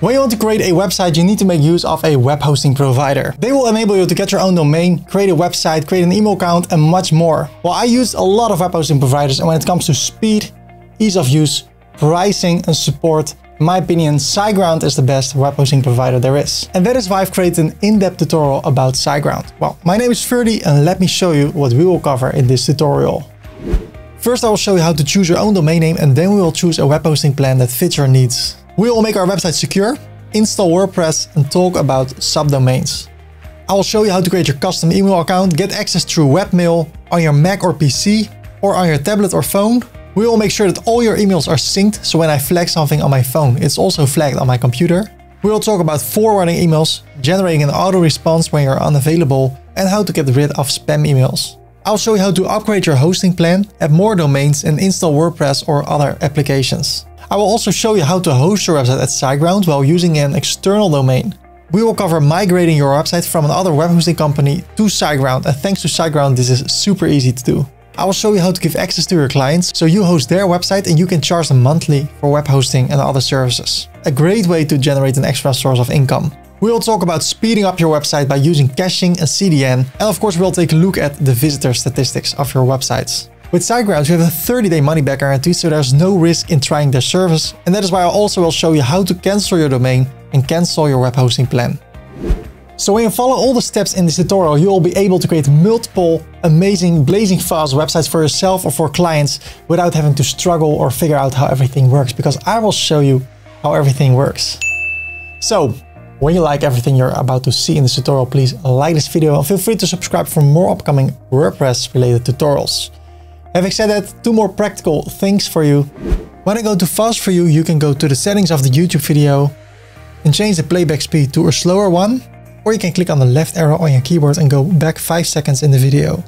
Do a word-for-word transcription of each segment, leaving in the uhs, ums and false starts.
When you want to create a website, you need to make use of a web hosting provider. They will enable you to get your own domain, create a website, create an email account, and much more. Well, I used a lot of web hosting providers, and when it comes to speed, ease of use, pricing, and support, in my opinion, SiteGround is the best web hosting provider there is. And that is why I've created an in-depth tutorial about SiteGround. Well, my name is Ferdy, and let me show you what we will cover in this tutorial. First, I will show you how to choose your own domain name, and then we will choose a web hosting plan that fits your needs. We will make our website secure, install WordPress, and talk about subdomains. I will show you how to create your custom email account, get access through webmail on your Mac or P C, or on your tablet or phone. We will make sure that all your emails are synced, so when I flag something on my phone, it's also flagged on my computer. We will talk about forwarding emails, generating an auto response when you're unavailable, and how to get rid of spam emails. I'll show you how to upgrade your hosting plan, add more domains, and install WordPress or other applications. I will also show you how to host your website at SiteGround while using an external domain. We will cover migrating your website from another web hosting company to SiteGround, and thanks to SiteGround, this is super easy to do. I will show you how to give access to your clients, so you host their website and you can charge them monthly for web hosting and other services. A great way to generate an extra source of income. We will talk about speeding up your website by using caching and C D N, and of course we'll take a look at the visitor statistics of your websites. With SiteGround, you have a thirty day money-back guarantee, so there's no risk in trying their service, and that is why I also will show you how to cancel your domain and cancel your web hosting plan. So when you follow all the steps in this tutorial, you will be able to create multiple amazing, blazing fast websites for yourself or for clients without having to struggle or figure out how everything works, because I will show you how everything works. So, when you like everything you're about to see in this tutorial, please like this video and feel free to subscribe for more upcoming WordPress related tutorials. Having said that, two more practical things for you. When I go to fast for you, you can go to the settings of the YouTube video and change the playback speed to a slower one, or you can click on the left arrow on your keyboard and go back five seconds in the video.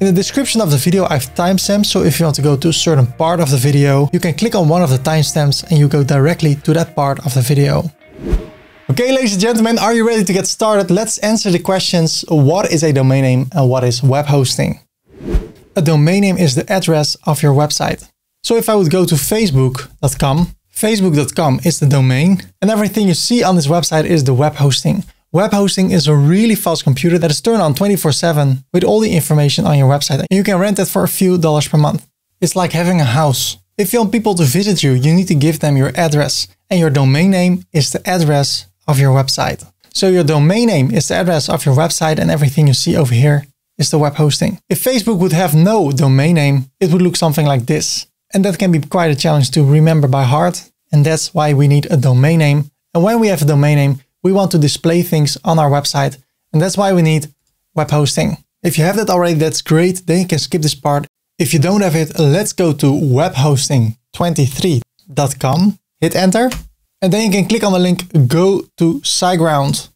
In the description of the video, I have timestamps, so if you want to go to a certain part of the video, you can click on one of the timestamps and you go directly to that part of the video. Okay, ladies and gentlemen, are you ready to get started? Let's answer the questions. What is a domain name and what is web hosting? A domain name is the address of your website. So if I would go to Facebook dot com, Facebook dot com is the domain, and everything you see on this website is the web hosting. Web hosting is a really fast computer that is turned on twenty-four seven with all the information on your website, and you can rent it for a few dollars per month. It's like having a house. If you want people to visit you, you need to give them your address, and your domain name is the address of your website. So your domain name is the address of your website, and everything you see over here is the web hosting. If Facebook would have no domain name, it would look something like this. And that can be quite a challenge to remember by heart. And that's why we need a domain name. And when we have a domain name, we want to display things on our website. And that's why we need web hosting. If you have that already, that's great. Then you can skip this part. If you don't have it, let's go to web hosting twenty-three dot com, hit enter. And then you can click on the link, go to SiteGround.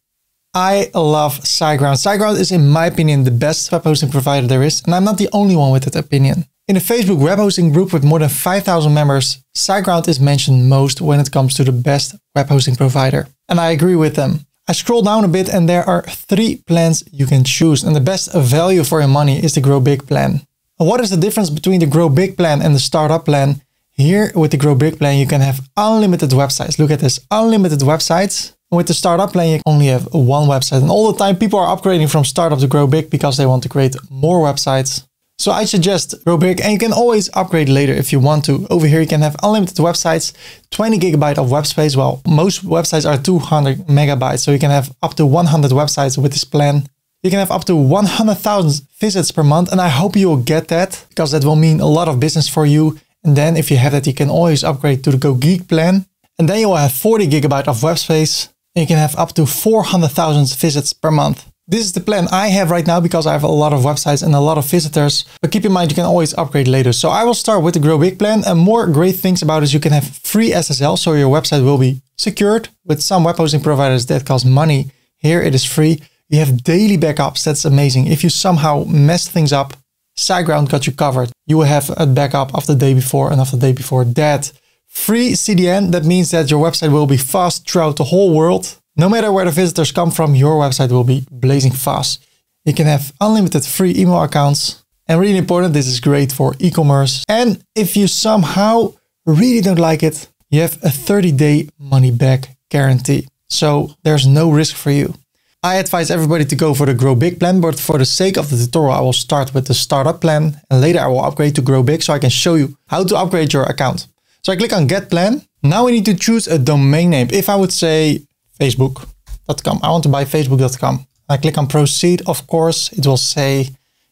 I love SiteGround. SiteGround is, in my opinion, the best web hosting provider there is, and I'm not the only one with that opinion. In the Facebook web hosting group with more than five thousand members, SiteGround is mentioned most when it comes to the best web hosting provider. And I agree with them. I scroll down a bit and there are three plans you can choose, and the best value for your money is the Grow Big plan. And what is the difference between the Grow Big plan and the Startup plan? Here with the Grow Big plan, you can have unlimited websites. Look at this, unlimited websites. With the Startup plan, you only have one website. And all the time people are upgrading from Startup to Grow Big because they want to create more websites. So I suggest Grow Big, and you can always upgrade later if you want to. Over here, you can have unlimited websites, twenty gigabyte of web space. Well, most websites are two hundred megabytes. So you can have up to one hundred websites with this plan. You can have up to one hundred thousand visits per month. And I hope you will get that, because that will mean a lot of business for you. And then if you have that, you can always upgrade to the Go Geek plan. And then you will have forty gigabyte of web space. And you can have up to four hundred thousand visits per month. This is the plan I have right now because I have a lot of websites and a lot of visitors. But keep in mind, you can always upgrade later. So I will start with the Grow Big plan. And more great things about is you can have free S S L. So your website will be secured. With some web hosting providers that cost money, here it is free. You have daily backups. That's amazing. If you somehow mess things up, SiteGround got you covered. You will have a backup of the day before and of the day before that. Free C D N, that means that your website will be fast throughout the whole world. No matter where the visitors come from, your website will be blazing fast. You can have unlimited free email accounts. And really important, this is great for e-commerce. And if you somehow really don't like it, you have a thirty day money back guarantee. So there's no risk for you. I advise everybody to go for the Grow Big plan, but for the sake of the tutorial, I will start with the Startup plan, and later I will upgrade to Grow Big so I can show you how to upgrade your account. So I click on Get Plan. Now we need to choose a domain name. If I would say facebook dot com, I want to buy facebook dot com. I click on Proceed. Of course, it will say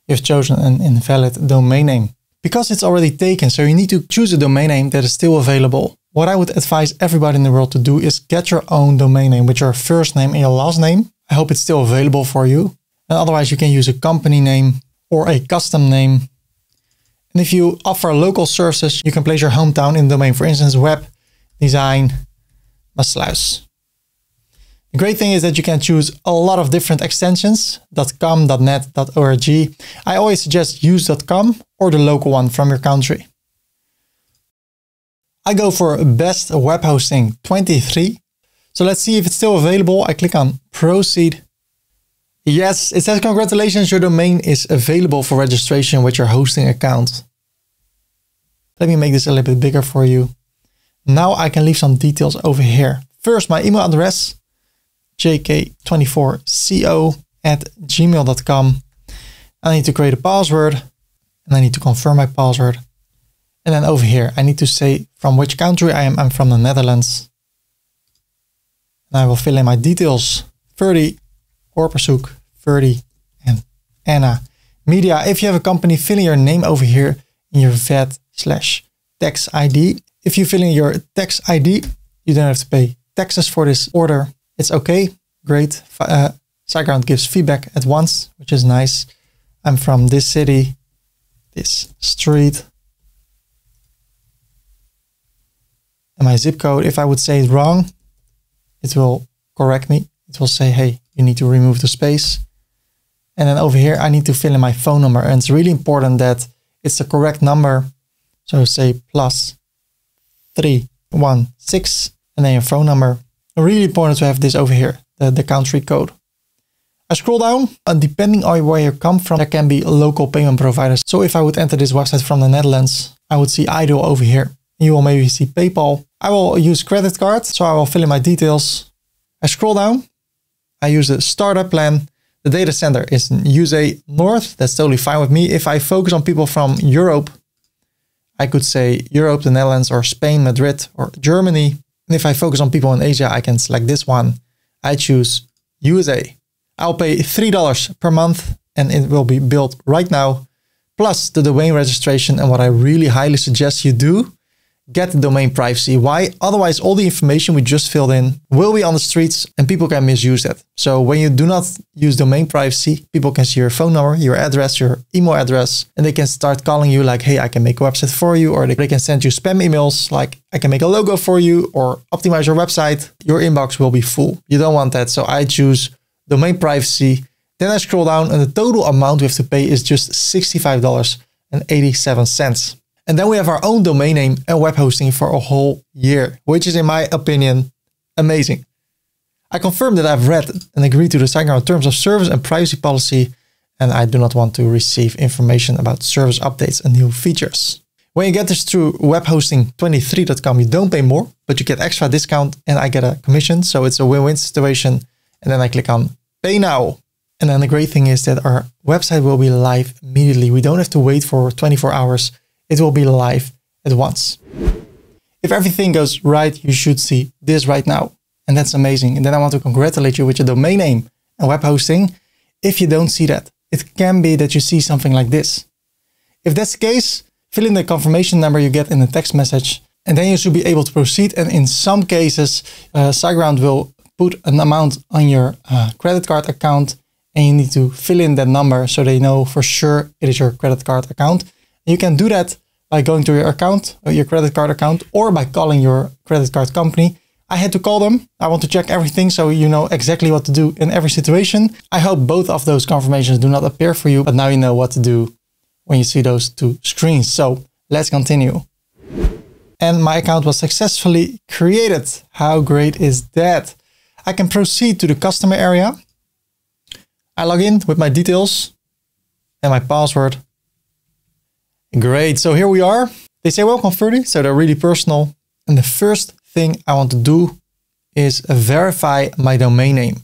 you've chosen an invalid domain name because it's already taken. So you need to choose a domain name that is still available. What I would advise everybody in the world to do is get your own domain name with your first name and your last name. I hope it's still available for you. And otherwise you can use a company name or a custom name. And if you offer local services, you can place your hometown in the domain. For instance, web design Maassluis. The great thing is that you can choose a lot of different extensions, .com, .net, .org. I always suggest use .com or the local one from your country. I go for best web hosting twenty-three. So let's see if it's still available. I click on Proceed. Yes, it says congratulations, your domain is available for registration with your hosting account. Let me make this a little bit bigger for you. Now I can leave some details over here. First, my email address, j k two four c o at gmail dot com. I need to create a password and I need to confirm my password. And then over here, I need to say from which country I am. I'm from the Netherlands. And I will fill in my details. Ferdy Korpershoek, Ferdy and Anna Media. If you have a company, fill in your name over here in your V A T slash tax I D. If you fill in your tax I D, you don't have to pay taxes for this order. It's okay. Great. Uh, SiteGround gives feedback at once, which is nice. I'm from this city, this street. And my zip code, if I would say it wrong, it will correct me. It will say, hey, you need to remove the space. And then over here, I need to fill in my phone number. And it's really important that it's the correct number. So say plus three, one, six, and then your phone number. Really important to have this over here, the, the country code. I scroll down, and depending on where you come from, there can be local payment providers. So if I would enter this website from the Netherlands, I would see Ideal over here. You will maybe see PayPal. I will use credit card, so I will fill in my details. I scroll down. I use the startup plan. The data center is in U S A North. That's totally fine with me. If I focus on people from Europe, I could say Europe, the Netherlands, or Spain, Madrid, or Germany. And if I focus on people in Asia, I can select this one. I choose U S A. I'll pay three dollars per month, and it will be billed right now, plus the domain registration. And what I really highly suggest you do, get the domain privacy. Why? Otherwise, all the information we just filled in will be on the streets and people can misuse that. So when you do not use domain privacy, people can see your phone number, your address, your email address, and they can start calling you like, hey, I can make a website for you, or they can send you spam emails like, I can make a logo for you or optimize your website. Your inbox will be full. You don't want that. So I choose domain privacy. Then I scroll down and the total amount we have to pay is just sixty-five dollars and eighty-seven cents. And then we have our own domain name and web hosting for a whole year, which is in my opinion, amazing. I confirm that I've read and agreed to the SiteGround terms of service and privacy policy, and I do not want to receive information about service updates and new features. When you get this through web hosting twenty-three dot com, you don't pay more, but you get extra discount and I get a commission. So it's a win-win situation. And then I click on Pay Now. And then the great thing is that our website will be live immediately. We don't have to wait for twenty-four hours. It will be live at once. If everything goes right, you should see this right now. And that's amazing. And then I want to congratulate you with your domain name and web hosting. If you don't see that, it can be that you see something like this. If that's the case, fill in the confirmation number you get in the text message, and then you should be able to proceed. And in some cases, uh, SiteGround will put an amount on your uh, credit card account, and you need to fill in that number so they know for sure it is your credit card account. You can do that by going to your account, or your credit card account, or by calling your credit card company. I had to call them. I want to check everything so you know exactly what to do in every situation. I hope both of those confirmations do not appear for you, but now you know what to do when you see those two screens. So let's continue. And my account was successfully created. How great is that? I can proceed to the customer area. I log in with my details and my password. Great. So here we are. They say, welcome Ferdy. So they're really personal. And the first thing I want to do is verify my domain name.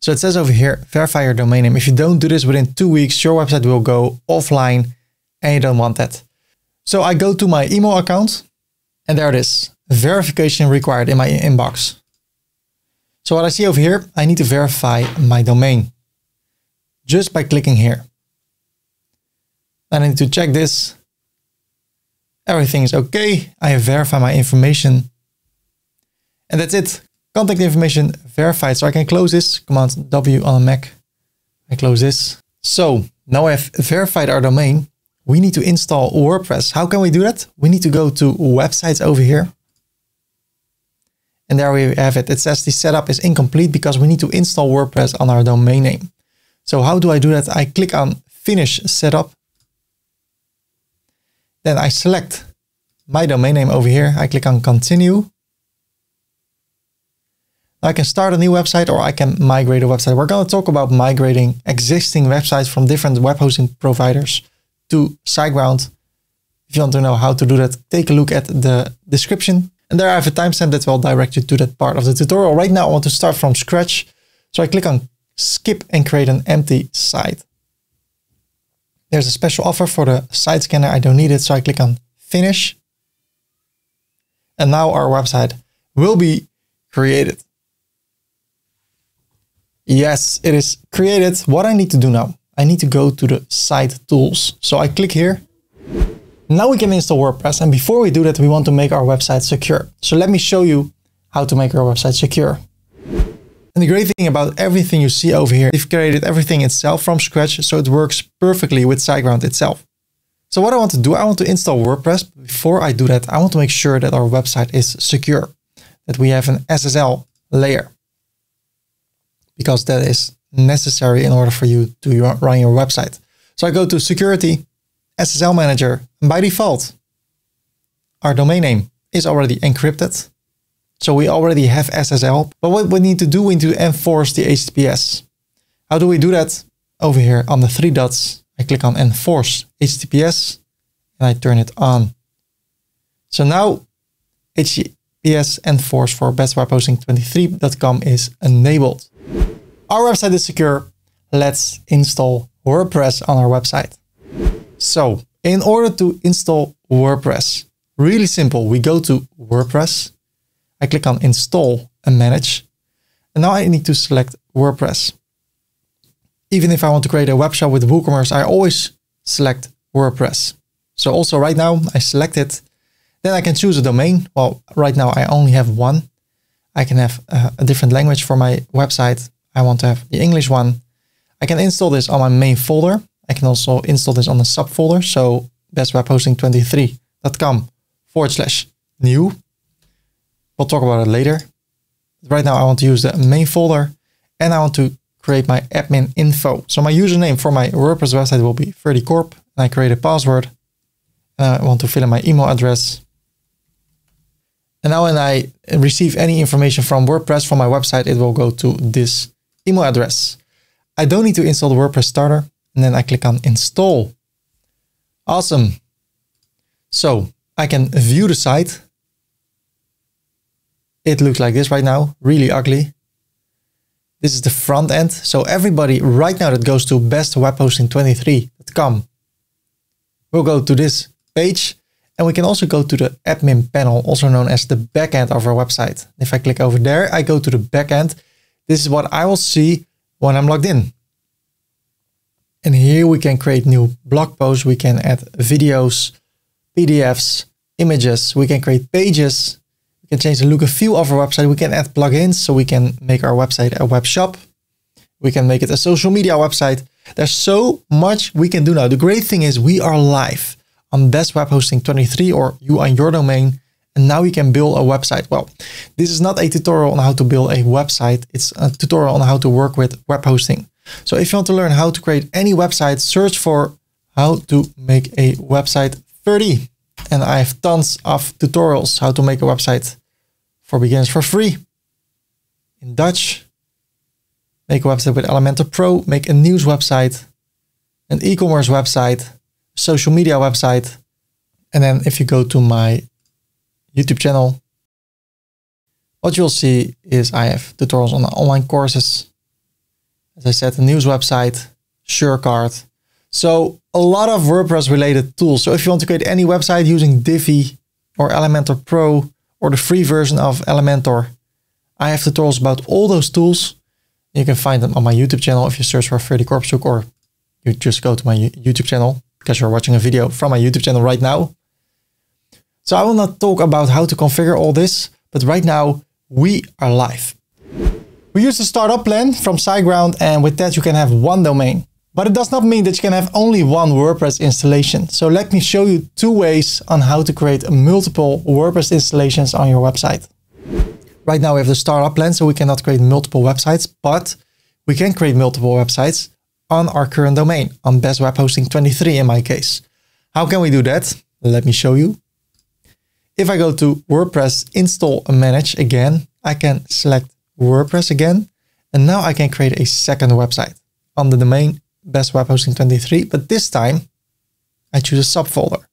So it says over here, verify your domain name. If you don't do this within two weeks, your website will go offline and you don't want that. So I go to my email account and there it is. Verification required in my inbox. So what I see over here, I need to verify my domain just by clicking here. And I need to check this. Everything is okay. I have verified my information. And that's it. Contact information verified. So I can close this. Command W on Mac. I close this. So now I have verified our domain. We need to install WordPress. How can we do that? We need to go to websites over here. And there we have it. It says the setup is incomplete because we need to install WordPress on our domain name. So how do I do that? I click on finish setup. Then I select my domain name over here. I click on continue. I can start a new website or I can migrate a website. We're going to talk about migrating existing websites from different web hosting providers to SiteGround. If you want to know how to do that, take a look at the description. And there I have a timestamp that will direct you to that part of the tutorial. Right now I want to start from scratch. So I click on skip and create an empty site. There's a special offer for the site scanner. I don't need it. So I click on finish. And now our website will be created. Yes, it is created. What I need to do now, I need to go to the site tools. So I click here. Now we can install WordPress. And before we do that, we want to make our website secure. So let me show you how to make our website secure. And the great thing about everything you see over here, we've created everything itself from scratch. So it works perfectly with SiteGround itself. So what I want to do, I want to install WordPress. Before I do that, I want to make sure that our website is secure, that we have an S S L layer, because that is necessary in order for you to run your website. So I go to security, S S L manager, and by default, our domain name is already encrypted. So we already have S S L, but what we need to do, we need to enforce the H T T P S. How do we do that? Over here on the three dots, I click on enforce H T T P S and I turn it on. So now H T T P S enforce for best web hosting twenty-three dot com is enabled. Our website is secure. Let's install WordPress on our website. So in order to install WordPress, really simple, we go to WordPress. I click on install and manage. And now I need to select WordPress. Even if I want to create a web shop with WooCommerce, I always select WordPress. So also right now I select it. Then I can choose a domain. Well, right now I only have one. I can have a, a different language for my website. I want to have the English one. I can install this on my main folder. I can also install this on the subfolder. So bestwebhosting23.com forward slash new. We'll talk about it later. Right now I want to use the main folder and I want to create my admin info. So my username for my WordPress website will be Ferdy Korp and I create a password. And I want to fill in my email address. And now when I receive any information from WordPress from my website, it will go to this email address. I don't need to install the WordPress starter. And then I click on install. Awesome. So I can view the site. It looks like this right now, really ugly. This is the front end. So everybody right now that goes to best web hosting twenty-three dot com will go to this page. And we can also go to the admin panel, also known as the backend of our website. If I click over there, I go to the backend. This is what I will see when I'm logged in. And here we can create new blog posts. We can add videos, P D Fs, images. We can create pages. We can change the look and feel of our website. We can add plugins. So we can make our website a web shop. We can make it a social media website. There's so much we can do now. The great thing is we are live on Best Web Hosting twenty-three or you and your domain. And now you can build a website. Well, this is not a tutorial on how to build a website. It's a tutorial on how to work with web hosting. So if you want to learn how to create any website, search for how to make a website Ferdy. And I have tons of tutorials how to make a website for beginners for free in Dutch, make a website with Elementor Pro, make a news website, an e-commerce website, social media website. And then if you go to my YouTube channel, What you'll see is I have tutorials on the online courses. As I said, the news website, SureCard. So a lot of WordPress related tools. So if you want to create any website using Divi or Elementor Pro or the free version of Elementor, I have tutorials about all those tools. You can find them on my YouTube channel if you search for Ferdy Korpershoek, or you just go to my YouTube channel because you're watching a video from my YouTube channel right now. So I will not talk about how to configure all this, but right now we are live. We use the startup plan from SiteGround, and with that you can have one domain. But it does not mean that you can have only one WordPress installation. So let me show you two ways on how to create multiple WordPress installations on your website. Right now we have the startup plan, so we cannot create multiple websites, but we can create multiple websites on our current domain, on Best Web Hosting twenty-three in my case. How can we do that? Let me show you. If I go to WordPress install and manage again, I can select WordPress again, and now I can create a second website on the domain Best Web Hosting twenty-three, but this time I choose a subfolder.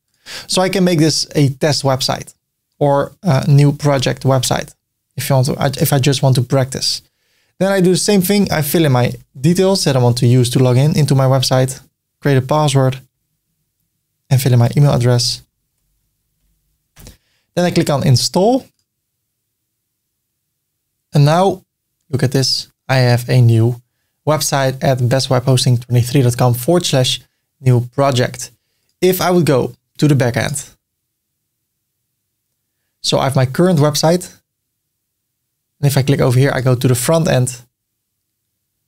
So I can make this a test website or a new project website if you want to, if I just want to practice. Then I do the same thing. I fill in my details that I want to use to log in into my website, create a password, and fill in my email address. Then I click on install. And now, look at this, I have a new website at bestwebhosting23.com forward slash new project. If I would go to the backend, so I have my current website. And if I click over here, I go to the front end.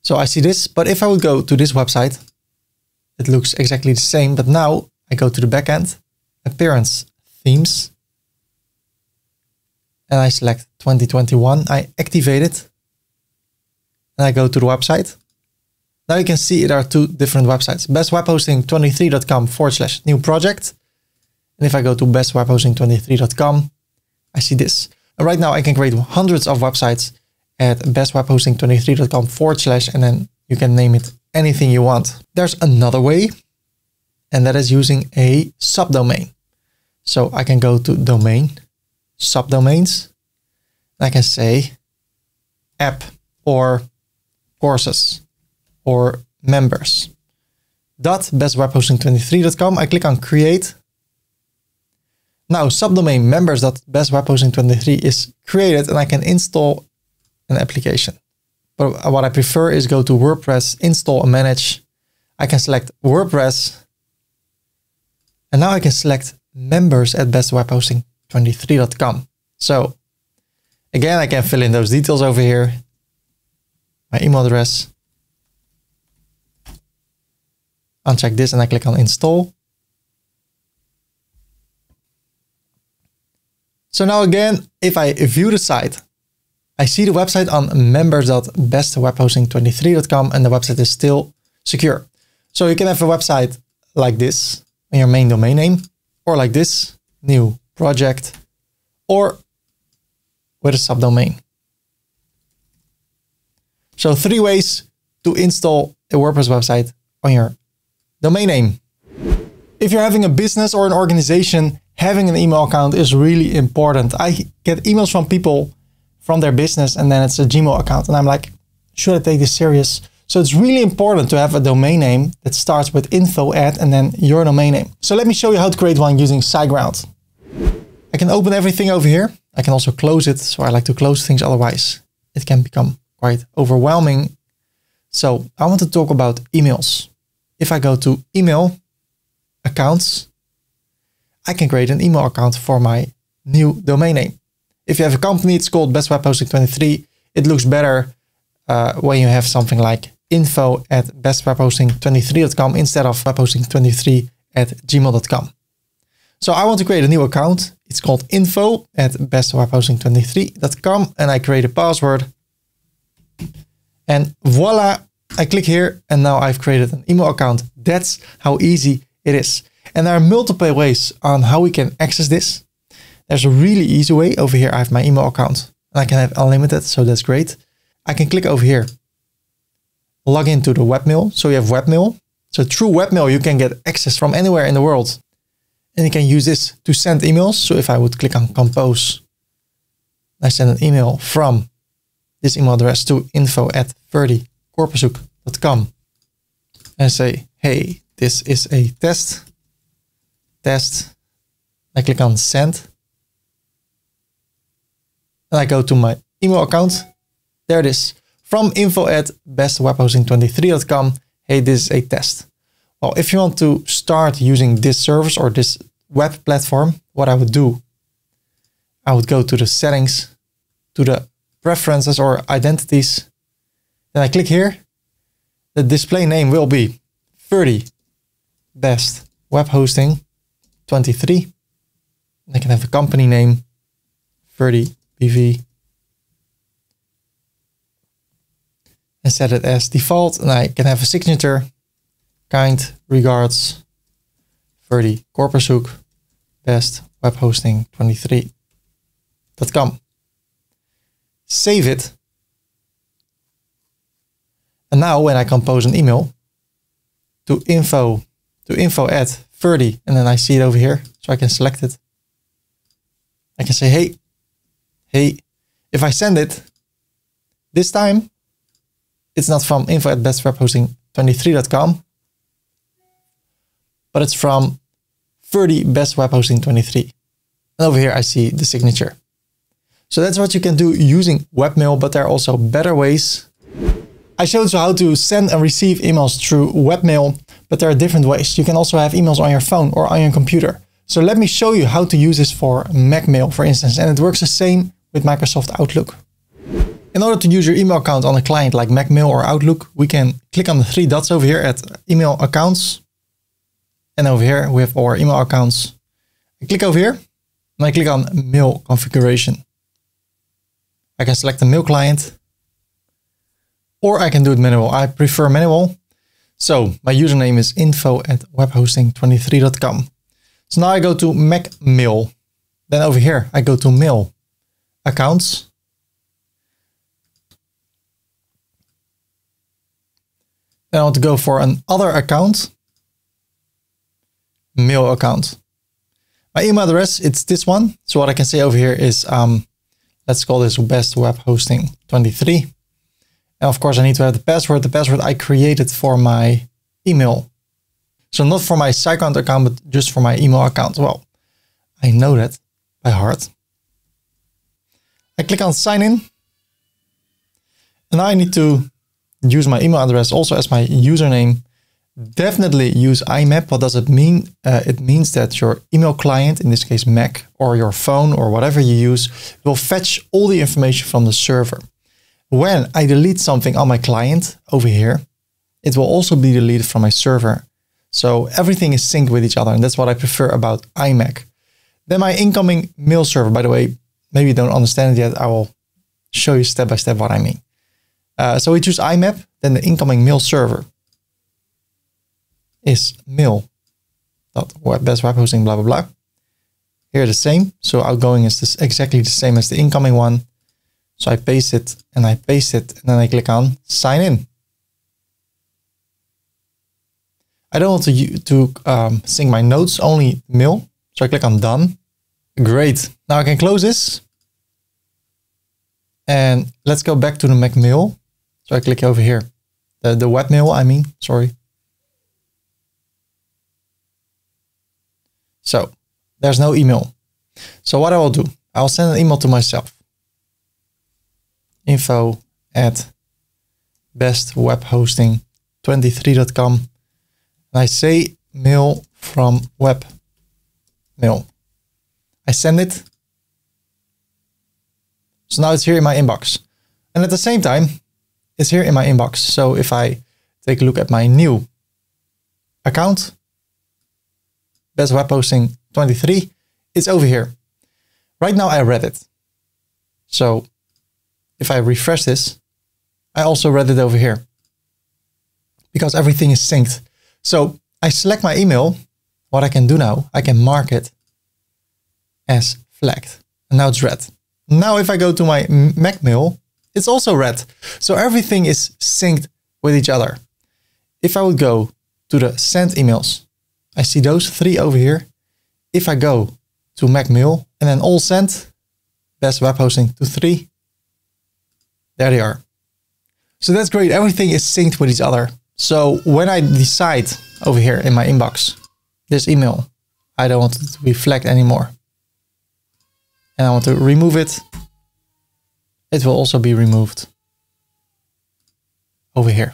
So I see this, but if I would go to this website, it looks exactly the same, but now I go to the backend, appearance, themes, and I select twenty twenty-one. I activate it and I go to the website. Now you can see there are two different websites, bestwebhosting23.com forward slash new project. And if I go to bestwebhosting23.com, I see this. And right now I can create hundreds of websites at bestwebhosting23.com forward slash, and then you can name it anything you want. There's another way, and that is using a subdomain. So I can go to domain, subdomains, and I can say app or courses or members. dot bestwebhosting23.com. I click on create. Now subdomain members.bestwebhosting23 is created, and I can install an application. But what I prefer is go to WordPress, install and manage. I can select WordPress, and now I can select members at bestwebhosting23.com. So again, I can fill in those details over here, my email address. Uncheck this and I click on install. So now again, if I view the site, I see the website on members.bestwebhosting23.com, and the website is still secure. So you can have a website like this in your main domain name, or like this, new project, or with a subdomain. So three ways to install a WordPress website on your domain name. If you're having a business or an organization, having an email account is really important. I get emails from people from their business, and then it's a Gmail account, and I'm like, should I take this serious? So it's really important to have a domain name that starts with info at and then your domain name. So let me show you how to create one using SiteGround. I can open everything over here. I can also close it. So I like to close things, otherwise it can become quite overwhelming. So I want to talk about emails. If I go to email accounts, I can create an email account for my new domain name. If you have a company, it's called Best Web Hosting twenty-three. It looks better uh, when you have something like info at bestwebhosting23.com instead of webhosting23 at gmail.com. So I want to create a new account. It's called info at bestwebhosting23.com, and I create a password. And voila, I click here, and now I've created an email account. That's how easy it is. And there are multiple ways on how we can access this. There's a really easy way. Over here I have my email account, and I can have unlimited, so that's great. I can click over here, log into the webmail. So you have webmail. So through webmail, you can get access from anywhere in the world. And you can use this to send emails. So if I would click on compose, I send an email from this email address to info at ferdy korpershoek dot com and say, hey, this is a test. Test. I click on send. And I go to my email account. There it is. From info at best web hosting twenty-three dot com. Hey, this is a test. Well, if you want to start using this service or this web platform, what I would do, I would go to the settings, to the preferences or identities. Then I click here. The display name will be Ferdy Best Web Hosting twenty-three. I can have the company name Ferdy B V and set it as default. And I can have a signature. Kind regards, Ferdy Korpershoek, Best Web Hosting twenty-three dot com. Save it. And now when I compose an email to info, to info at Ferdy, and then I see it over here, so I can select it. I can say, hey, hey, if I send it this time, it's not from info at best web hosting twenty-three dot com. But it's from Ferdy Best Web Hosting twenty-three. And over here I see the signature. So that's what you can do using webmail, but there are also better ways. I showed you how to send and receive emails through webmail, but there are different ways. You can also have emails on your phone or on your computer. So let me show you how to use this for Mac Mail, for instance, and it works the same with Microsoft Outlook. In order to use your email account on a client like Mac Mail or Outlook, we can click on the three dots over here at email accounts. And over here, we have our email accounts. I click over here and I click on mail configuration. I can select the mail client or I can do it manual. I prefer manual. So my username is info at web hosting twenty-three dot com. So now I go to Mac Mail. Then over here, I go to mail accounts. Then I want to go for another account. Mail account. My email address, it's this one. So what I can say over here is, um, let's call this Best Web Hosting twenty-three. And of course I need to have the password, the password I created for my email. So not for my SiteGround account, but just for my email account. Well, I know that by heart. I click on sign in. And now I need to use my email address also as my username. Definitely use I M A P. What does it mean? Uh, it means that your email client, in this case Mac, or your phone or whatever you use, will fetch all the information from the server. When I delete something on my client over here, it will also be deleted from my server. So everything is synced with each other, and that's what I prefer about I M A P. Then my incoming mail server, by the way, maybe you don't understand it yet, I will show you step by step what I mean. Uh, so we choose I M A P, then the incoming mail server is mail dot best web hosting blah blah blah. Here the same. So outgoing is this exactly the same as the incoming one. So I paste it and I paste it and then I click on sign in. I don't want to to um, sync my notes, only mail. So I click on done. Great. Now I can close this. And let's go back to the Mac Mail. So I click over here. The, the web mail, I mean, sorry. So there's no email. So what I will do, I'll send an email to myself. info at best web hosting twenty-three dot com. And I say mail from web mail. I send it. So now it's here in my inbox. And at the same time, it's here in my inbox. So if I take a look at my new account, Best Web Hosting twenty-three, it's over here. Right now I read it. So if I refresh this, I also read it over here because everything is synced. So I select my email. What I can do now, I can mark it as flagged. And now it's red. Now if I go to my Mac Mail, it's also red. So everything is synced with each other. If I would go to the send emails, I see those three over here. If I go to Mac Mail and then all sent, best web hosting to three. There they are. So that's great. Everything is synced with each other. So when I decide over here in my inbox, this email, I don't want it to be flagged anymore, and I want to remove it, it will also be removed over here.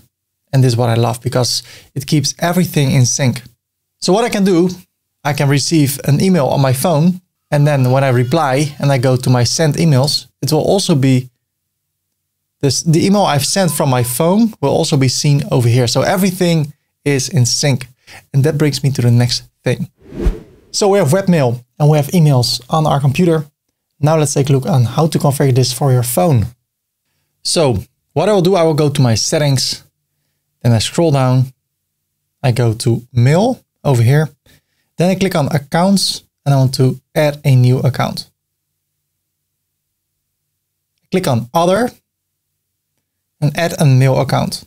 And this is what I love, because it keeps everything in sync. So what I can do, I can receive an email on my phone, and then when I reply and I go to my sent emails, it will also be this, the email I've sent from my phone will also be seen over here. So everything is in sync. And that brings me to the next thing. So we have webmail and we have emails on our computer. Now let's take a look on how to configure this for your phone. So what I will do, I will go to my settings, then I scroll down, I go to mail over here, then I click on accounts and I want to add a new account. Click on other and add a mail account.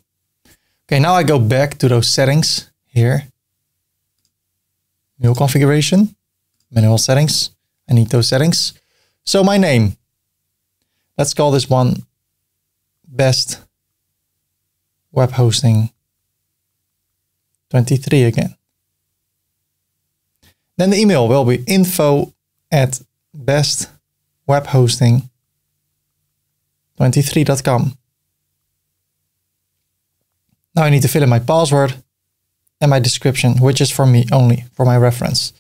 Okay, now I go back to those settings here. Mail configuration, manual settings. I need those settings. So my name, let's call this one best web hosting twenty-three again. Then the email will be info at best web hosting twenty-three dot com. Now I need to fill in my password and my description, which is for me only, for my reference.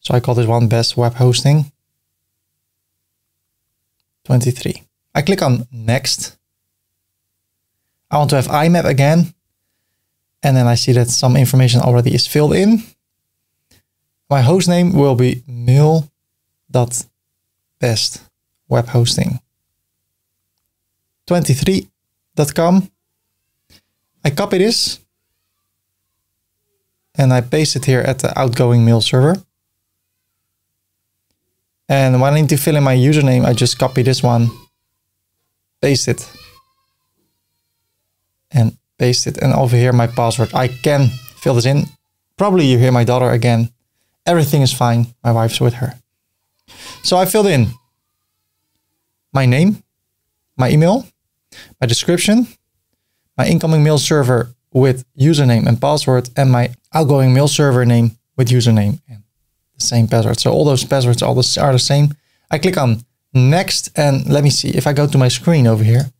So I call this one best web hosting twenty-three. I click on next. I want to have I map again. And then I see that some information already is filled in. My hostname will be mail dot best web hosting twenty-three dot com. I copy this and I paste it here at the outgoing mail server. And when I need to fill in my username, I just copy this one, paste it, and paste it. And over here, my password. I can fill this in. Probably you hear my daughter again. Everything is fine. My wife's with her. So I filled in my name, my email, my description, my incoming mail server with username and password, and my outgoing mail server name with username and the same password. So all those passwords all the, are the same. I click on next and let me see if I go to my screen over here.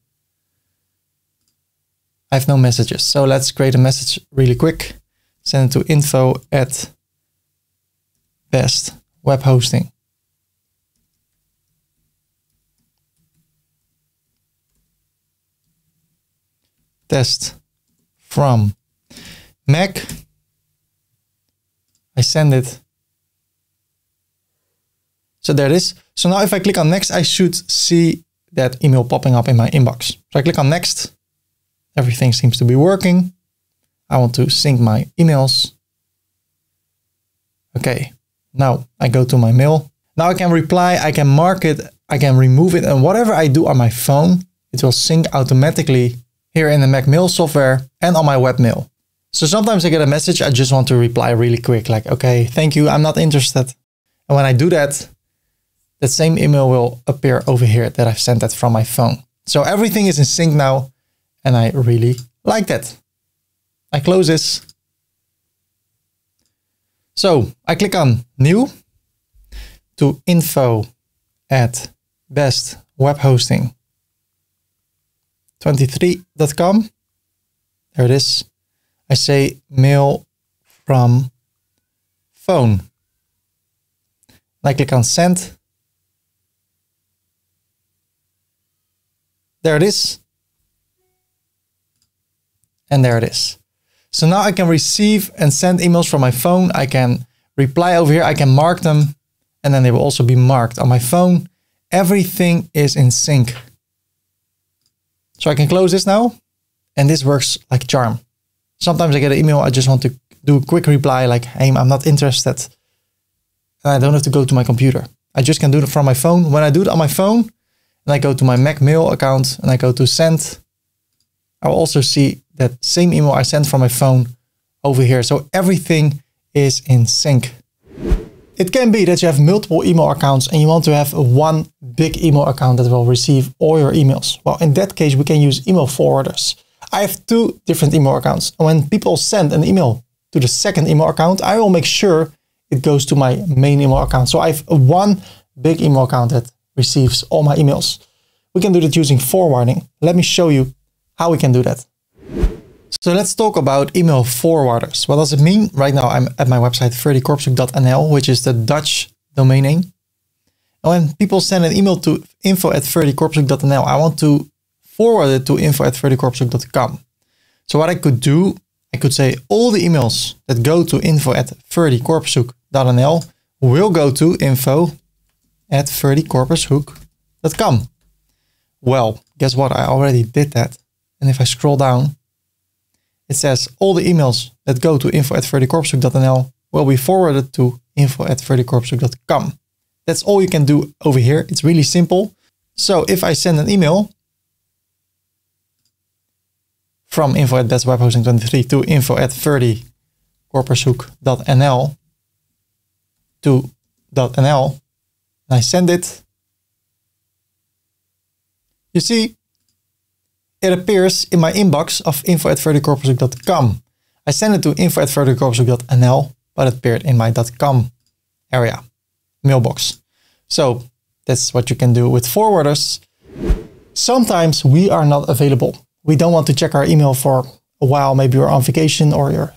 I have no messages. So let's create a message really quick. Send it to info at best web hosting test from Mac. I send it. So there it is. So now if I click on next, I should see that email popping up in my inbox. So I click on next. Everything seems to be working. I want to sync my emails. Okay. Now I go to my mail. Now I can reply, I can mark it, I can remove it, and whatever I do on my phone, it will sync automatically here in the Mac Mail software and on my webmail. So sometimes I get a message, I just want to reply really quick, like, okay, thank you, I'm not interested. And when I do that, that same email will appear over here that I've sent that from my phone. So everything is in sync now, and I really like that. I close this. So I click on new to info at best web hosting twenty-three dot com. There it is. I say mail from phone. I click on send. There it is. And there it is. So now I can receive and send emails from my phone. I can reply over here. I can mark them, and then they will also be marked on my phone. Everything is in sync. So I can close this now, and this works like charm. Sometimes I get an email, I just want to do a quick reply like, hey, I'm not interested. And I don't have to go to my computer. I just can do it from my phone. When I do it on my phone, and I go to my Mac Mail account, and I go to send, I will also see that same email I sent from my phone over here. So everything is in sync. It can be that you have multiple email accounts and you want to have one big email account that will receive all your emails. Well, in that case, we can use email forwarders. I have two different email accounts. And when people send an email to the second email account, I will make sure it goes to my main email account. So I have one big email account that receives all my emails. We can do that using forwarding. Let me show you how we can do that. So let's talk about email forwarders. What does it mean? Right now I'm at my website ferdy korpershoek dot n l, which is the Dutch domain name. And when people send an email to info at ferdy korpershoek dot n l, I want to forward it to info at ferdy korpershoek dot com. So what I could do, I could say all the emails that go to info at ferdy korpershoek dot n l will go to info at ferdy korpershoek dot com. Well, guess what? I already did that. And if I scroll down, it says all the emails that go to info at ferdy korpershoek dot n l will be forwarded to info at ferdy korpershoek dot com. That's all you can do over here. It's really simple. So if I send an email from info at best web hosting twenty-three to info at ferdy korpershoek dot n l to .nl, and I send it, you see, it appears in my inbox of info at ferdy korpershoek dot com. I sent it to info at ferdy korpershoek dot n l, but it appeared in my .com area, mailbox. So that's what you can do with forwarders. Sometimes we are not available. We don't want to check our email for a while. Maybe you're on vacation or you're,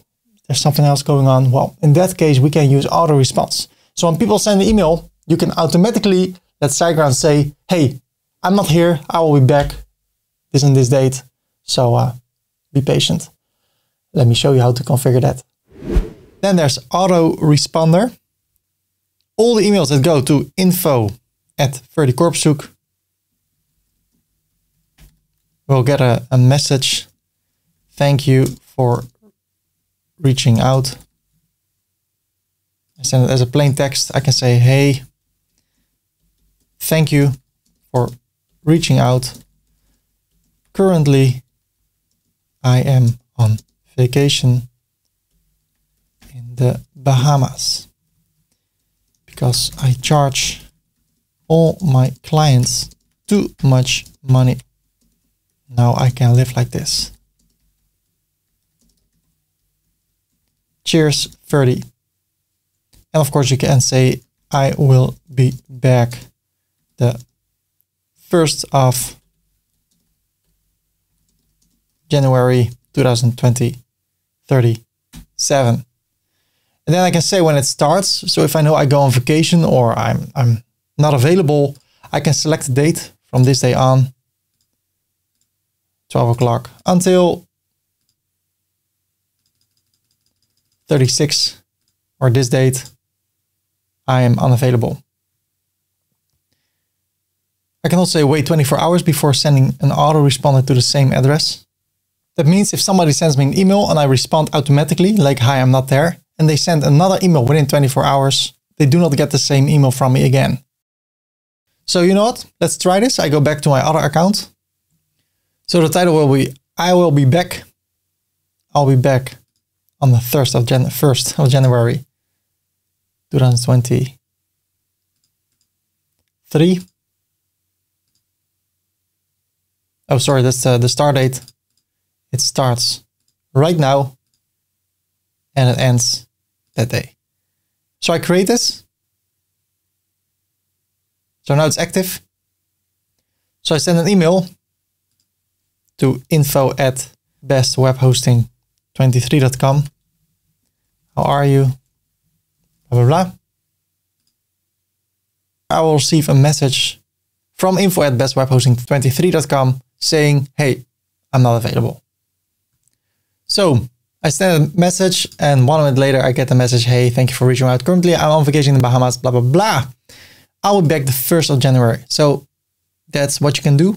there's something else going on. Well, in that case, we can use auto-response. So when people send an email, you can automatically let SiteGround say, hey, I'm not here, I will be back this and this date. So uh, be patient. Let me show you how to configure that. Then there's autoresponder. All the emails that go to info at ferdy korpershoek will get a, a message. Thank you for reaching out. I send it as a plain text. I can say, hey, thank you for reaching out. Currently, I am on vacation in the Bahamas because I charge all my clients too much money. Now I can live like this. Cheers, Ferdy. And of course, you can say, I will be back the first of January twenty twenty, thirty-seven. And then I can say when it starts. So if I know I go on vacation or I'm, I'm not available, I can select the date from this day on, twelve o'clock until thirty-six, or this date, I am unavailable. I can also say wait twenty-four hours before sending an autoresponder to the same address. That means if somebody sends me an email and I respond automatically, like, hi, I'm not there, and they send another email within twenty-four hours, they do not get the same email from me again. So you know what? Let's try this. I go back to my other account. So the title will be, I will be back. I'll be back on the first of January twenty twenty-three. Oh, sorry, that's uh, the start date. It starts right now and it ends that day. So I create this. So now it's active. So I send an email to info at best web hosting twenty-three dot com. How are you? Blah, blah, blah. I will receive a message from info at best web hosting twenty-three dot com saying, hey, I'm not available. So I send a message and one minute later I get the message, hey, thank you for reaching out. Currently I'm on vacation in the Bahamas, blah, blah, blah. I will be back the first of January. So that's what you can do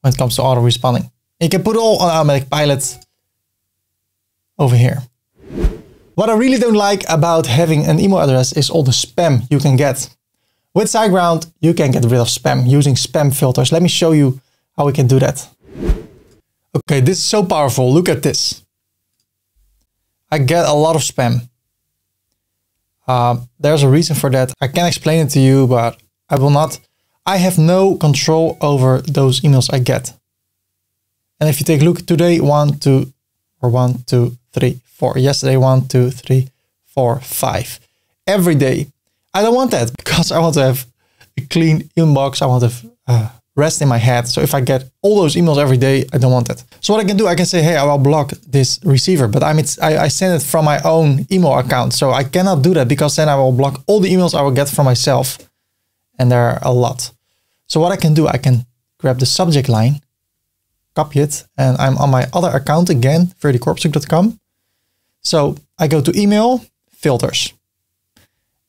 when it comes to auto responding. You can put all on automatic pilot over here. What I really don't like about having an email address is all the spam you can get. With SiteGround, you can get rid of spam using spam filters. Let me show you how we can do that. Okay, this is so powerful. Look at this. I get a lot of spam. Um, there's a reason for that. I can explain it to you, but I will not. I have no control over those emails I get. And if you take a look today, one, two, or one, two, three, four. Yesterday, one, two, three, four, five. Every day. I don't want that because I want to have a clean inbox. I want to uh, rest in my head. So if I get all those emails every day, I don't want that. So what I can do, I can say, hey, I will block this receiver, but I'm it's, I, I send it from my own email account. So I cannot do that because then I will block all the emails I will get from myself. And there are a lot. So what I can do, I can grab the subject line, copy it, and I'm on my other account again, ferdy korpershoek dot com. So I go to email, filters.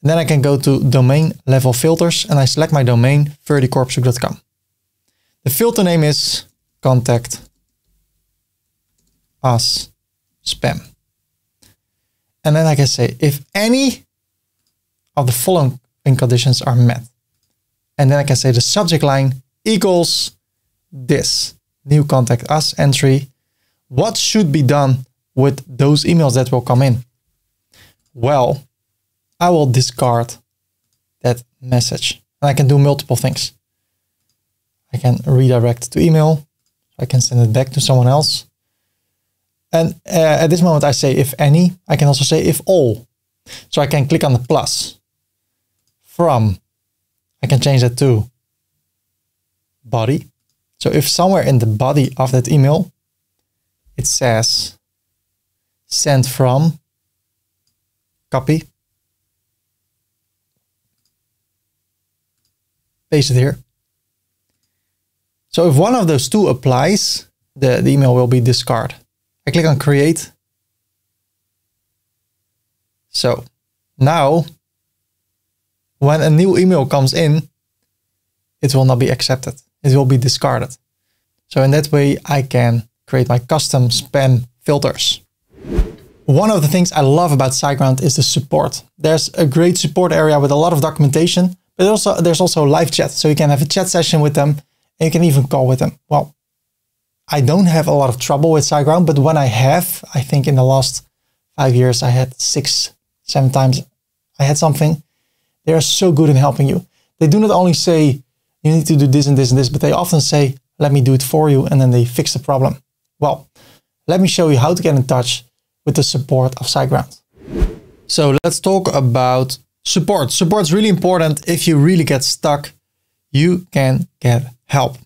Then I can go to domain level filters and I select my domain ferdy korpershoek dot com. The filter name is contact us spam. And then I can say if any of the following conditions are met. And then I can say the subject line equals this new contact us entry. What should be done with those emails that will come in? Well, I will discard that message and I can do multiple things. I can redirect to email. I can send it back to someone else. And uh, at this moment I say, if any, I can also say if all. So I can click on the plus from, I can change that to body. So if somewhere in the body of that email, it says sent from copy. Paste it here. So if one of those two applies, the, the email will be discarded. I click on create. So now when a new email comes in, it will not be accepted. It will be discarded. So in that way, I can create my custom spam filters. One of the things I love about SiteGround is the support. There's a great support area with a lot of documentation. But also, there's also live chat, so you can have a chat session with them and you can even call with them. Well, I don't have a lot of trouble with SiteGround, but when I have, I think in the last five years, I had six, seven times I had something. They are so good in helping you. They do not only say, you need to do this and this and this, but they often say, let me do it for you, and then they fix the problem. Well, let me show you how to get in touch with the support of SiteGround. So let's talk about support. Support is really important. If you really get stuck, you can get help.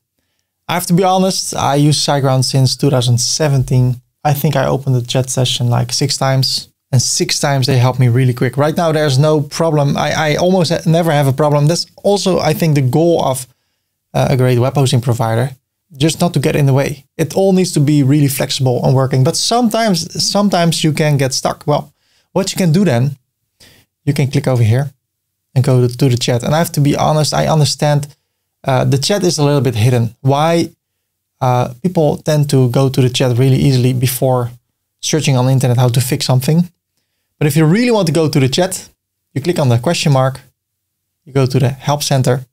I have to be honest, I use SiteGround since two thousand seventeen. I think I opened the chat session like six times and six times they helped me really quick. Right now, there's no problem. I, I almost ha- never have a problem. That's also, I think, the goal of uh, a great web hosting provider, just not to get in the way. It all needs to be really flexible and working, but sometimes, sometimes you can get stuck. Well, what you can do then, you can click over here and go to the chat. And I have to be honest, I understand uh, the chat is a little bit hidden. Why uh, people tend to go to the chat really easily before searching on the internet how to fix something. But if you really want to go to the chat, you click on the question mark, you go to the help center.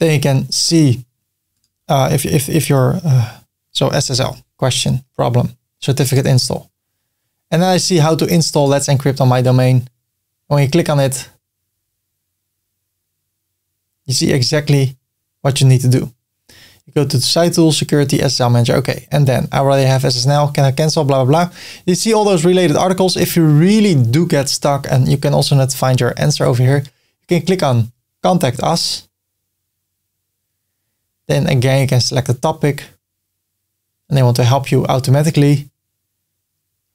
Then you can see uh, if, if, if you're, uh, so S S L, question, problem, certificate install. And then I see how to install Let's Encrypt on my domain. When you click on it, you see exactly what you need to do. You go to the site tool, security, S S L manager. Okay. And then I already have S S L. Can I cancel? Blah, blah, blah. You see all those related articles. If you really do get stuck and you can also not find your answer over here, you can click on contact us. Then again, you can select a topic and they want to help you automatically.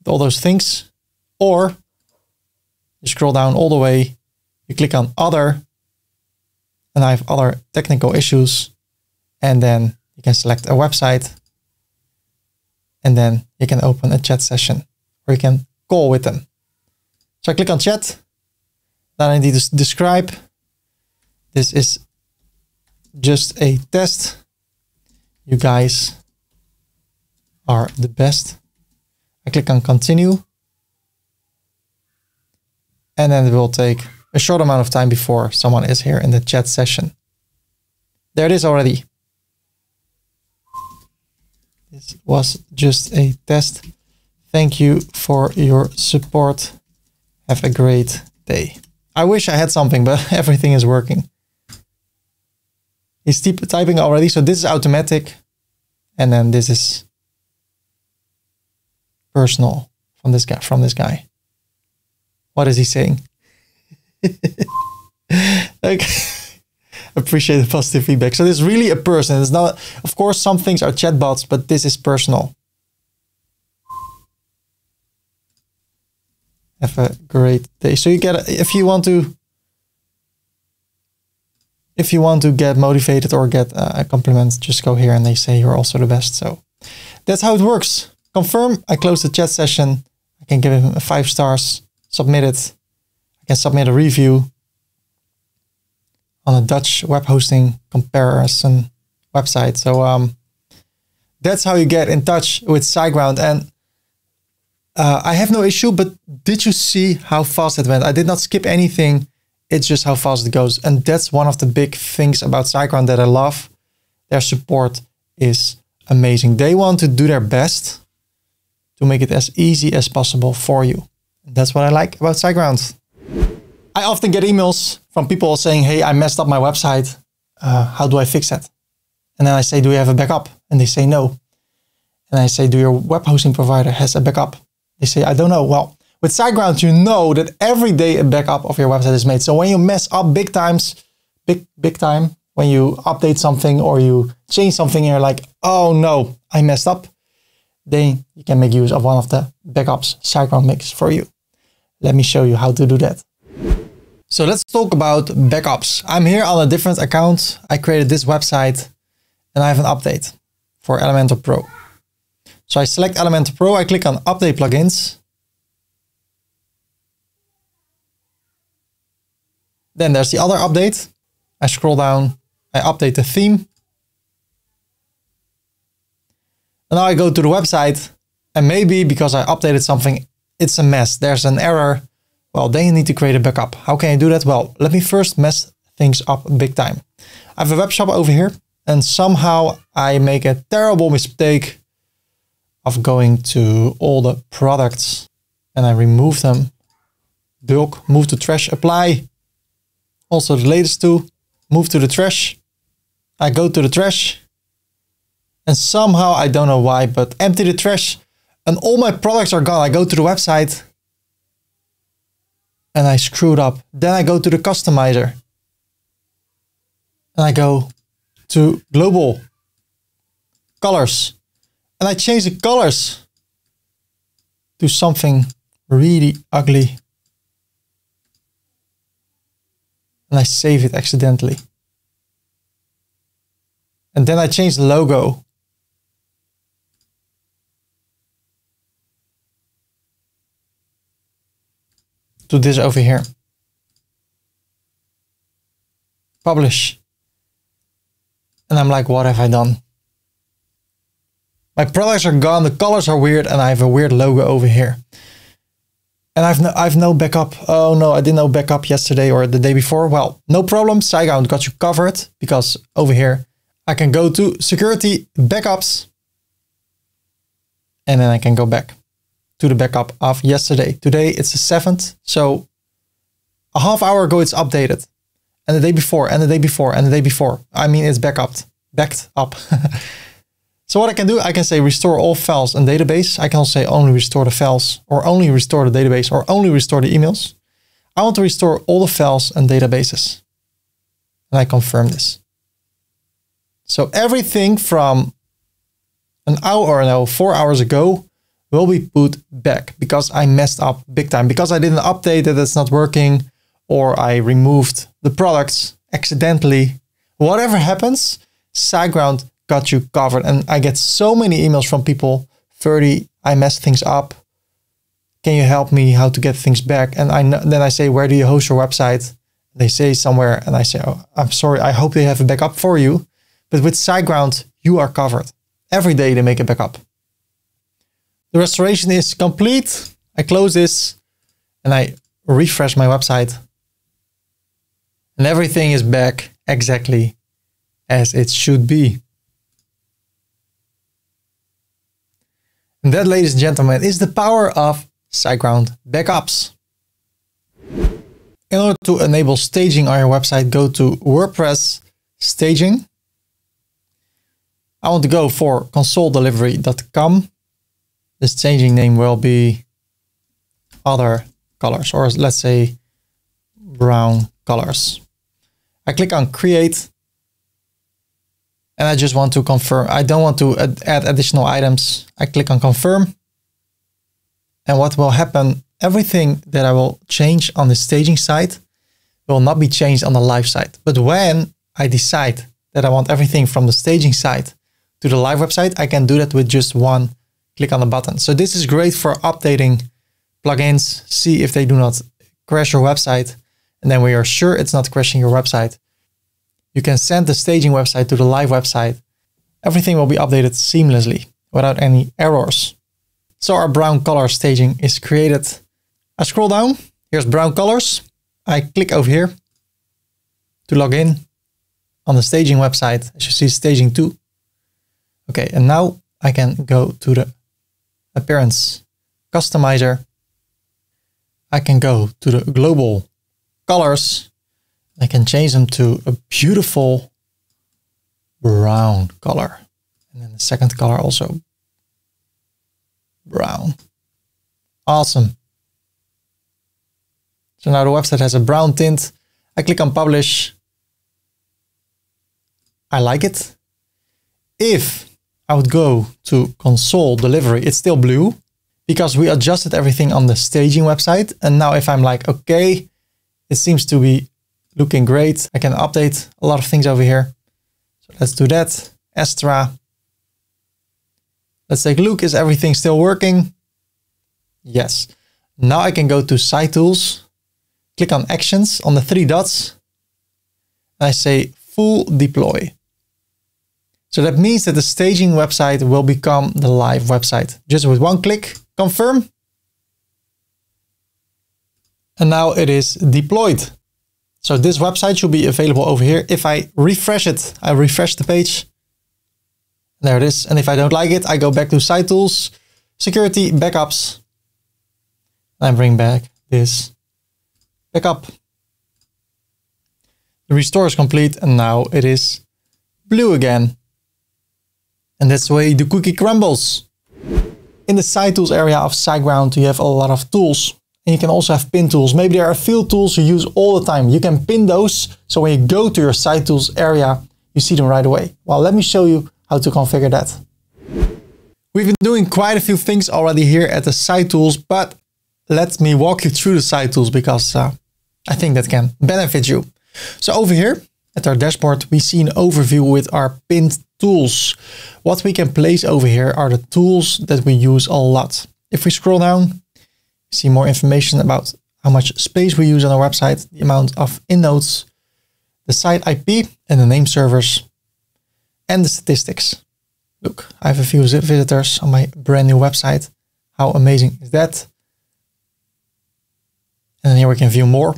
All those things, or you scroll down all the way, you click on other, and I have other technical issues, and then you can select a website, and then you can open a chat session or you can call with them. So I click on chat, then I need to describe, this is just a test, you guys are the best. I click on continue. And then it will take a short amount of time before someone is here in the chat session. There it is already. This was just a test. Thank you for your support. Have a great day. I wish I had something, but everything is working. He's typing already. So this is automatic. And then this is personal from this guy, from this guy. What is he saying? Okay. Appreciate the positive feedback. So this is really a person. It's not, of course, some things are chatbots, but this is personal. Have a great day. So you get, if you want to, if you want to get motivated or get a compliment, just go here and they say you're also the best. So that's how it works. Confirm. I close the chat session. I can give him five stars. Submit it. I can submit a review on a Dutch web hosting comparison website. So um, that's how you get in touch with SiteGround. And uh, I have no issue, but did you see how fast it went? I did not skip anything. It's just how fast it goes. And that's one of the big things about SiteGround that I love. Their support is amazing. They want to do their best to make it as easy as possible for you. And that's what I like about SiteGround. I often get emails from people saying, hey, I messed up my website. Uh, how do I fix that? And then I say, do you have a backup? And they say, no. And I say, do your web hosting provider has a backup? They say, I don't know. Well, with SiteGround, you know that every day a backup of your website is made. So when you mess up big times, big, big time, when you update something or you change something and you're like, oh no, I messed up, then you can make use of one of the backups SiteGround makes for you. Let me show you how to do that. So let's talk about backups. I'm here on a different account. I created this website and I have an update for Elementor Pro. So I select Elementor Pro, I click on Update Plugins. Then there's the other update. I scroll down, I update the theme. And now I go to the website and maybe because I updated something, it's a mess. There's an error. Well, then you need to create a backup. How can you do that? Well, let me first mess things up big time. I have a web shop over here and somehow I make a terrible mistake of going to all the products and I remove them. Bulk, move to trash, apply. Also the latest two, move to the trash. I go to the trash and somehow, I don't know why, but empty the trash and all my products are gone. I go to the website and I screwed up. Then I go to the customizer and I go to global colors and I change the colors to something really ugly. And I save it accidentally. And then I change the logo. To this over here. Publish. And I'm like, what have I done? My products are gone, the colors are weird, and I have a weird logo over here. And I've no, I've no backup. Oh no, I didn't know backup yesterday or the day before. Well, no problem. SiteGround got you covered because over here, I can go to security backups. And then I can go back to the backup of yesterday. Today it's the seventh. So a half hour ago it's updated. And the day before, and the day before, and the day before. I mean, it's backup, backed up. So what I can do, I can say restore all files and database. I can also say only restore the files or only restore the database or only restore the emails. I want to restore all the files and databases. And I confirm this. So everything from an hour or no, four hours ago will be put back because I messed up big time. Because I didn't update that it's not working or I removed the products accidentally. Whatever happens, SiteGround got you covered. And I get so many emails from people, Ferdy, I messed things up. Can you help me how to get things back? And I know, then I say, where do you host your website? They say somewhere. And I say, oh, I'm sorry. I hope they have a backup for you. But with SiteGround, you are covered. Every day they make a backup. The restoration is complete. I close this and I refresh my website. And everything is back exactly as it should be. And that, ladies and gentlemen, is the power of SiteGround backups. In order to enable staging on your website, go to WordPress staging. I want to go for console delivery dot com. This changing name will be other colors, or let's say brown colors. I click on create. And I just want to confirm. I don't want to add additional items. I click on confirm. And what will happen, everything that I will change on the staging site will not be changed on the live site. But when I decide that I want everything from the staging site to the live website, I can do that with just one click on the button. So this is great for updating plugins. See if they do not crash your website. And then we are sure it's not crashing your website. You can send the staging website to the live website. Everything will be updated seamlessly without any errors. So our brown color staging is created. I scroll down. Here's brown colors. I click over here to log in on the staging website. As you see, staging two. Okay, and now I can go to the appearance customizer. I can go to the global colors. I can change them to a beautiful brown color. And then the second color also brown. Awesome. So now the website has a brown tint. I click on publish. I like it. If I would go to console delivery, it's still blue because we adjusted everything on the staging website. And now if I'm like, okay, it seems to be looking great. I can update a lot of things over here. So let's do that. Astra. Let's take a look. Is everything still working? Yes. Now I can go to Site Tools, click on Actions on the three dots. And I say Full Deploy. So that means that the staging website will become the live website. Just with one click, confirm. And now it is deployed. So this website should be available over here. If I refresh it, I refresh the page. There it is. And if I don't like it, I go back to Site Tools, Security, Backups. And I bring back this backup. The restore is complete and now it is blue again. And that's the way the cookie crumbles. In the Site Tools area of SiteGround, you have a lot of tools. And you can also have pin tools. Maybe there are field tools you use all the time. You can pin those. So when you go to your Site Tools area, you see them right away. Well, let me show you how to configure that. We've been doing quite a few things already here at the Site Tools, but let me walk you through the Site Tools because uh, I think that can benefit you. So over here at our dashboard, we see an overview with our pinned tools. What we can place over here are the tools that we use a lot. If we scroll down, see more information about how much space we use on our website, the amount of innodes, the site I P and the name servers, and the statistics. Look, I have a few visitors on my brand new website. How amazing is that? And then here we can view more.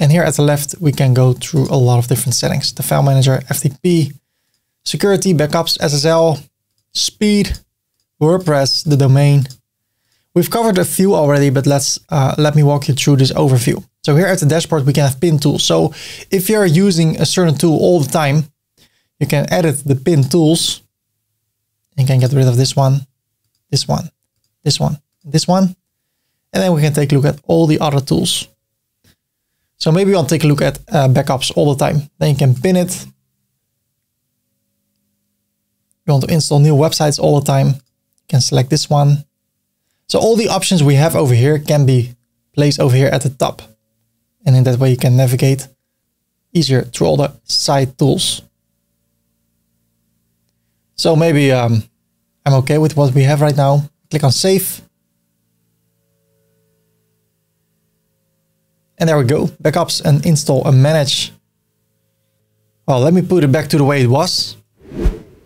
And here at the left, we can go through a lot of different settings. The file manager, F T P, security, backups, S S L, speed, WordPress, the domain. We've covered a few already, but let's uh, let me walk you through this overview. So here at the dashboard, we can have pin tools. So if you're using a certain tool all the time, you can edit the pin tools and can get rid of this one, this one, this one, this one. And then we can take a look at all the other tools. So maybe I'll take a look at uh, backups all the time. Then you can pin it. You want to install new websites all the time. You can select this one. So all the options we have over here can be placed over here at the top. And in that way you can navigate easier through all the site tools. So maybe um, I'm okay with what we have right now. Click on save. And there we go. Backups and install and manage. Well, let me put it back to the way it was.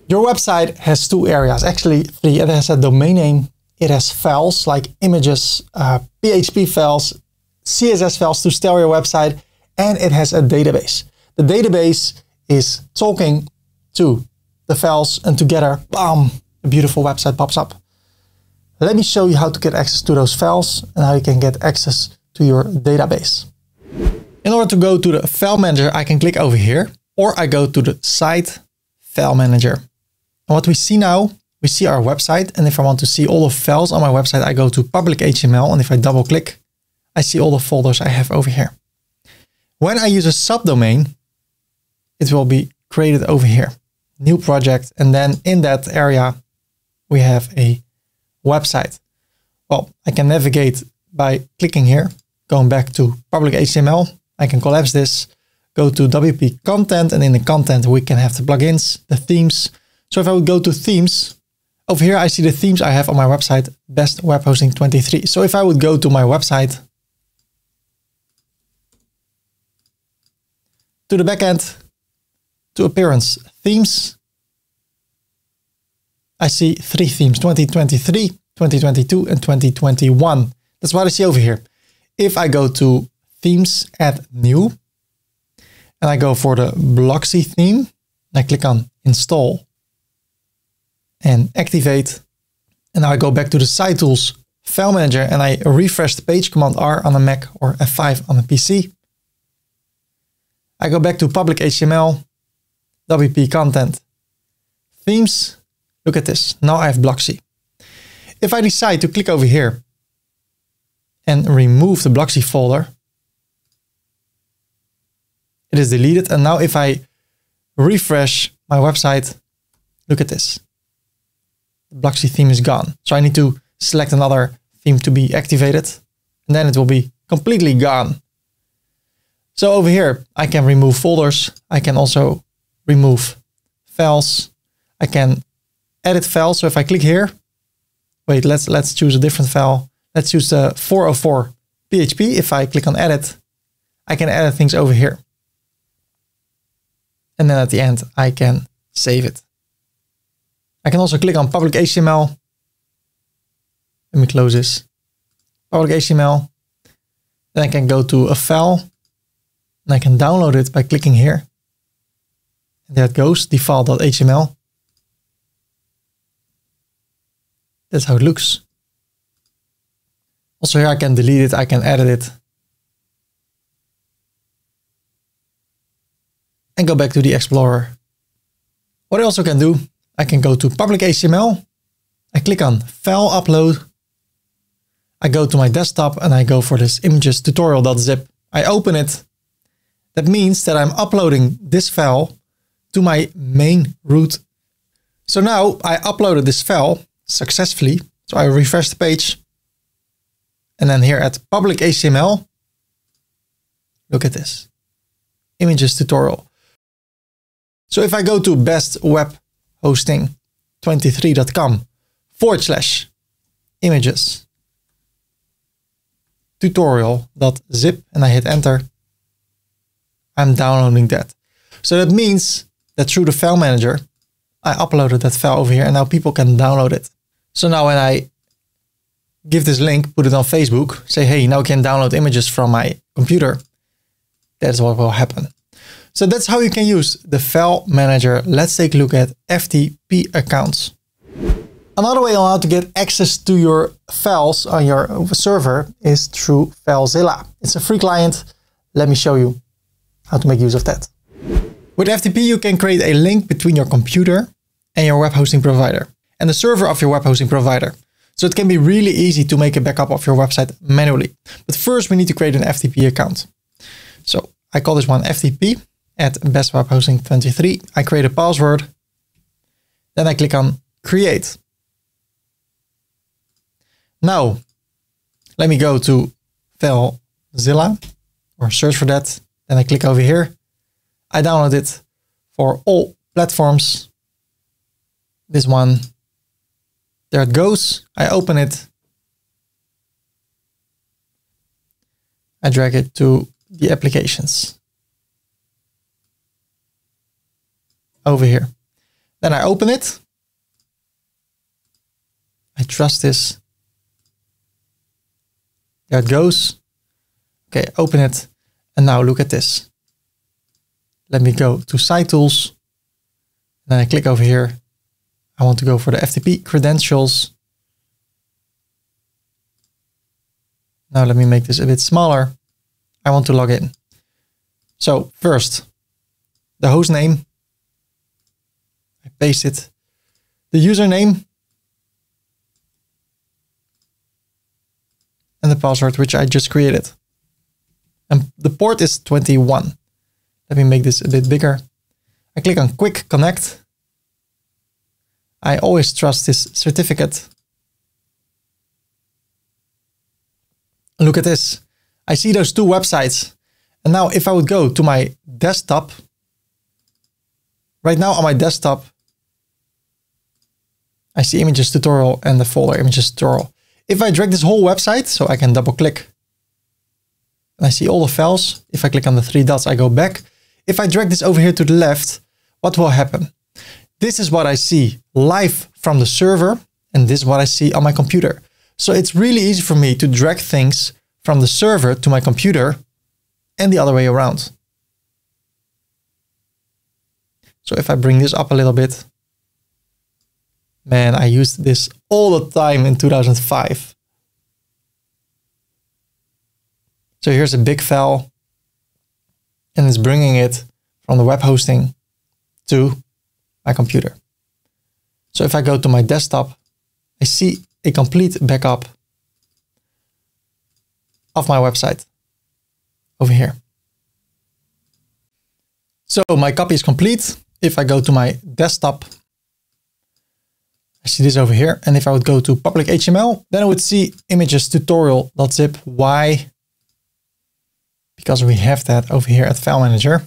Your website has two areas, actually three. It has a domain name. It has files like images, uh, P H P files, C S S files to style your website, and it has a database. The database is talking to the files, and together, bam, a beautiful website pops up. Let me show you how to get access to those files and how you can get access to your database. In order to go to the file manager, I can click over here, or I go to the site file manager. And what we see now, we see our website. And if I want to see all the files on my website, I go to public H T M L. And if I double click, I see all the folders I have over here. When I use a subdomain, it will be created over here, new project. And then in that area, we have a website. Well, I can navigate by clicking here, going back to public H T M L. I can collapse this, go to W P content, and in the content, we can have the plugins, the themes. So if I would go to themes, over here, I see the themes I have on my website, best web hosting twenty-three. So if I would go to my website, to the backend, to appearance, themes, I see three themes, twenty twenty-three, twenty twenty-two, and twenty twenty-one. That's what I see over here. If I go to themes, add new, and I go for the Blocksy theme, and I click on install and activate. And now I go back to the site tools file manager and I refresh the page, command R on a Mac or F five on a P C. I go back to public H T M L, W P content, themes. Look at this. Now I have Blocksy. If I decide to click over here and remove the Blocksy folder, it is deleted. And now if I refresh my website, look at this. Blocksy theme is gone. So I need to select another theme to be activated, and then it will be completely gone. So over here, I can remove folders. I can also remove files. I can edit files. So if I click here, wait, let's, let's choose a different file. Let's choose the four oh four P H P. If I click on edit, I can edit things over here. And then at the end, I can save it. I can also click on public H T M L. Let me close this. Public H T M L. Then I can go to a file and I can download it by clicking here. And there it goes, default dot H T M L. That's how it looks. Also here I can delete it, I can edit it. And go back to the Explorer. What I also can do, I can go to public H T M L, I click on file upload, I go to my desktop and I go for this images tutorial.zip. I open it. That means that I'm uploading this file to my main root. So now I uploaded this file successfully. So I refresh the page and then here at public H T M L, look at this, images tutorial. So if I go to best web hosting twenty-three dot com forward slash images tutorial.zip and I hit enter, I'm downloading that. So that means that through the file manager, I uploaded that file over here and now people can download it. So now when I give this link, put it on Facebook, say, hey, now you can download images from my computer. That's what will happen. So that's how you can use the file manager. Let's take a look at F T P accounts. Another way on how to get access to your files on your server is through FileZilla. It's a free client. Let me show you how to make use of that. With F T P, you can create a link between your computer and your web hosting provider and the server of your web hosting provider. So it can be really easy to make a backup of your website manually. But first we need to create an F T P account. So I call this one F T P. At best web hosting twenty-three, I create a password. Then I click on create. Now, let me go to FileZilla or search for that. Then I click over here. I download it for all platforms. This one, there it goes. I open it. I drag it to the applications. Over here. Then I open it. I trust this. There it goes. Okay, open it. And now look at this. Let me go to site tools. Then I click over here. I want to go for the F T P credentials. Now let me make this a bit smaller. I want to log in. So first, the host name. I paste it. The username. And the password, which I just created. And the port is twenty-one. Let me make this a bit bigger. I click on Quick Connect. I always trust this certificate. Look at this. I see those two websites. And now if I would go to my desktop, right now on my desktop, I see images tutorial and the folder images tutorial. If I drag this whole website, so I can double click, and I see all the files. If I click on the three dots, I go back. If I drag this over here to the left, what will happen? This is what I see live from the server, and this is what I see on my computer. So it's really easy for me to drag things from the server to my computer and the other way around. So if I bring this up a little bit, man, I used this all the time in two thousand five. So here's a big file, and it's bringing it from the web hosting to my computer. So if I go to my desktop, I see a complete backup of my website over here. So my copy is complete. If I go to my desktop, I see this over here. And if I would go to public H T M L, then I would see images tutorial.zip. Why? Because we have that over here at File Manager.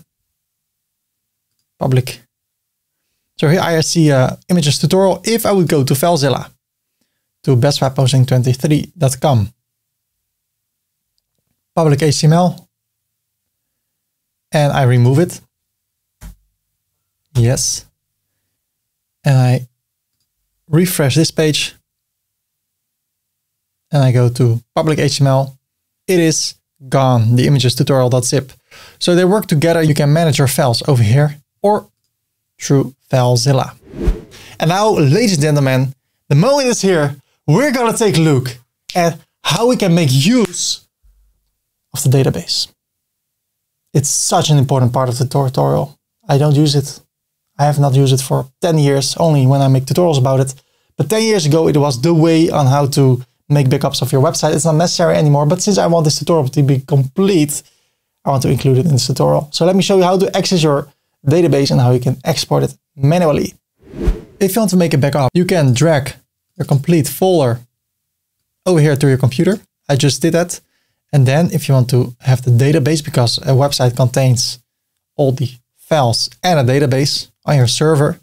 Public. So here I see uh, images tutorial. If I would go to FileZilla, to best web hosting twenty-three dot com, public H T M L, and I remove it. Yes. And I refresh this page, and I go to public H T M L. It is gone, the images tutorial.zip. So they work together. You can manage your files over here or through FileZilla. And now, ladies and gentlemen, the moment is here. We're going to take a look at how we can make use of the database. It's such an important part of the tutorial. I don't use it. I have not used it for ten years, only when I make tutorials about it. But ten years ago, it was the way on how to make backups of your website. It's not necessary anymore, but since I want this tutorial to be complete, I want to include it in this tutorial. So let me show you how to access your database and how you can export it manually. If you want to make a backup, you can drag your complete folder over here to your computer. I just did that. And then if you want to have the database, because a website contains all the files and a database on your server.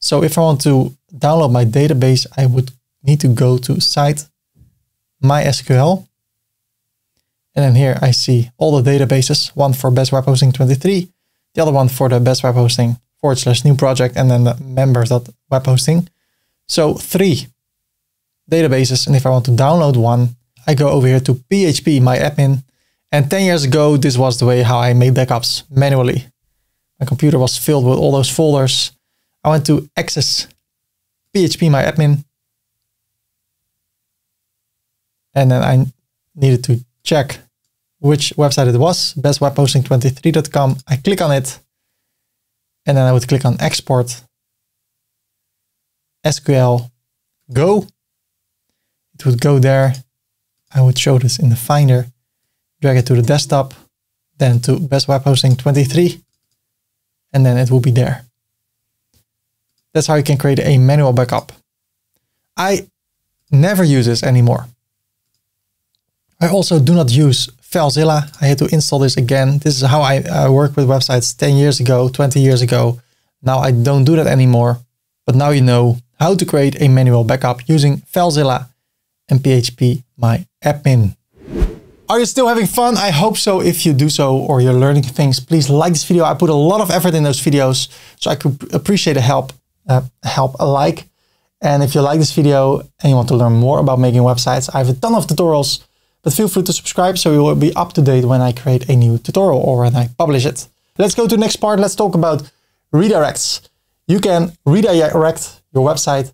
So if I want to download my database, I would need to go to Site MySQL. And then here I see all the databases, one for Best Web Hosting twenty-three, the other one for the Best Web Hosting forward slash new project, and then the members.web hosting. So three databases. And if I want to download one, I go over here to P H P MyAdmin. And ten years ago, this was the way how I made backups manually. My computer was filled with all those folders. I went to access P H P MyAdmin. And then I needed to check which website it was, best web hosting twenty-three dot com. I click on it. And then I would click on Export, S Q L, Go. It would go there. I would show this in the Finder, drag it to the desktop, then to Best Web Hosting twenty-three, and then it will be there. That's how you can create a manual backup. I never use this anymore. I also do not use FileZilla. I had to install this again. This is how I uh, worked with websites ten years ago, twenty years ago. Now I don't do that anymore, but now you know how to create a manual backup using FileZilla and P H P MyAdmin. Are you still having fun? I hope so. If you do so, or you're learning things, please like this video. I put a lot of effort in those videos, so I could appreciate a help, uh, help a like. And if you like this video and you want to learn more about making websites, I have a ton of tutorials. But feel free to subscribe so you will be up to date when I create a new tutorial or when I publish it. Let's go to the next part. Let's talk about redirects. You can redirect your website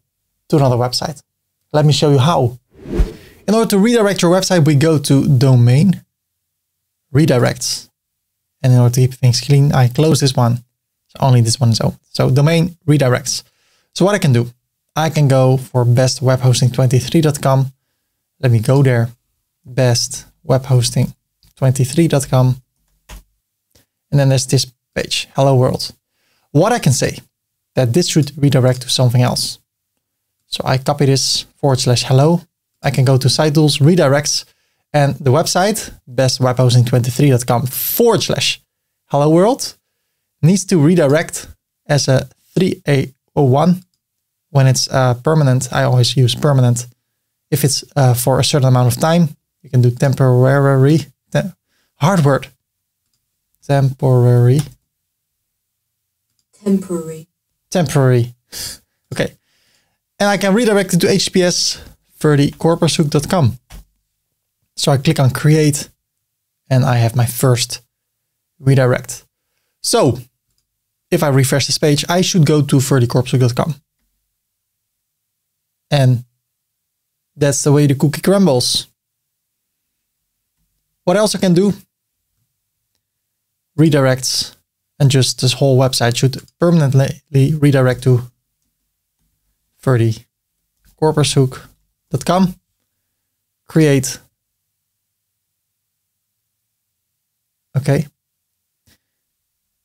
to another website. Let me show you how. In order to redirect your website, we go to Domain, Redirects, And in order to keep things clean, I close this one. So only this one is open. So domain redirects. So what I can do, I can go for best web hosting twenty-three dot com. Let me go there. Best web hosting twenty-three dot com. And then there's this page, hello world. What I can say that this should redirect to something else. So I copy this forward slash hello. I can go to site tools, redirects, and the website best web hosting twenty-three dot com forward slash hello world needs to redirect as a three A zero one. When it's uh, permanent, I always use permanent. If it's uh, for a certain amount of time, you can do temporary, te hard word, temporary. Temporary. Temporary. Okay. And I can redirect it to H T T P S ferdy korpershoek dot com. So I click on create and I have my first redirect. So if I refresh this page, I should go to ferdy korpershoek dot com. And that's the way the cookie crumbles. What else I can do? Redirects. And just this whole website should permanently redirect to ferdy korpershoek dot com. Create. Okay.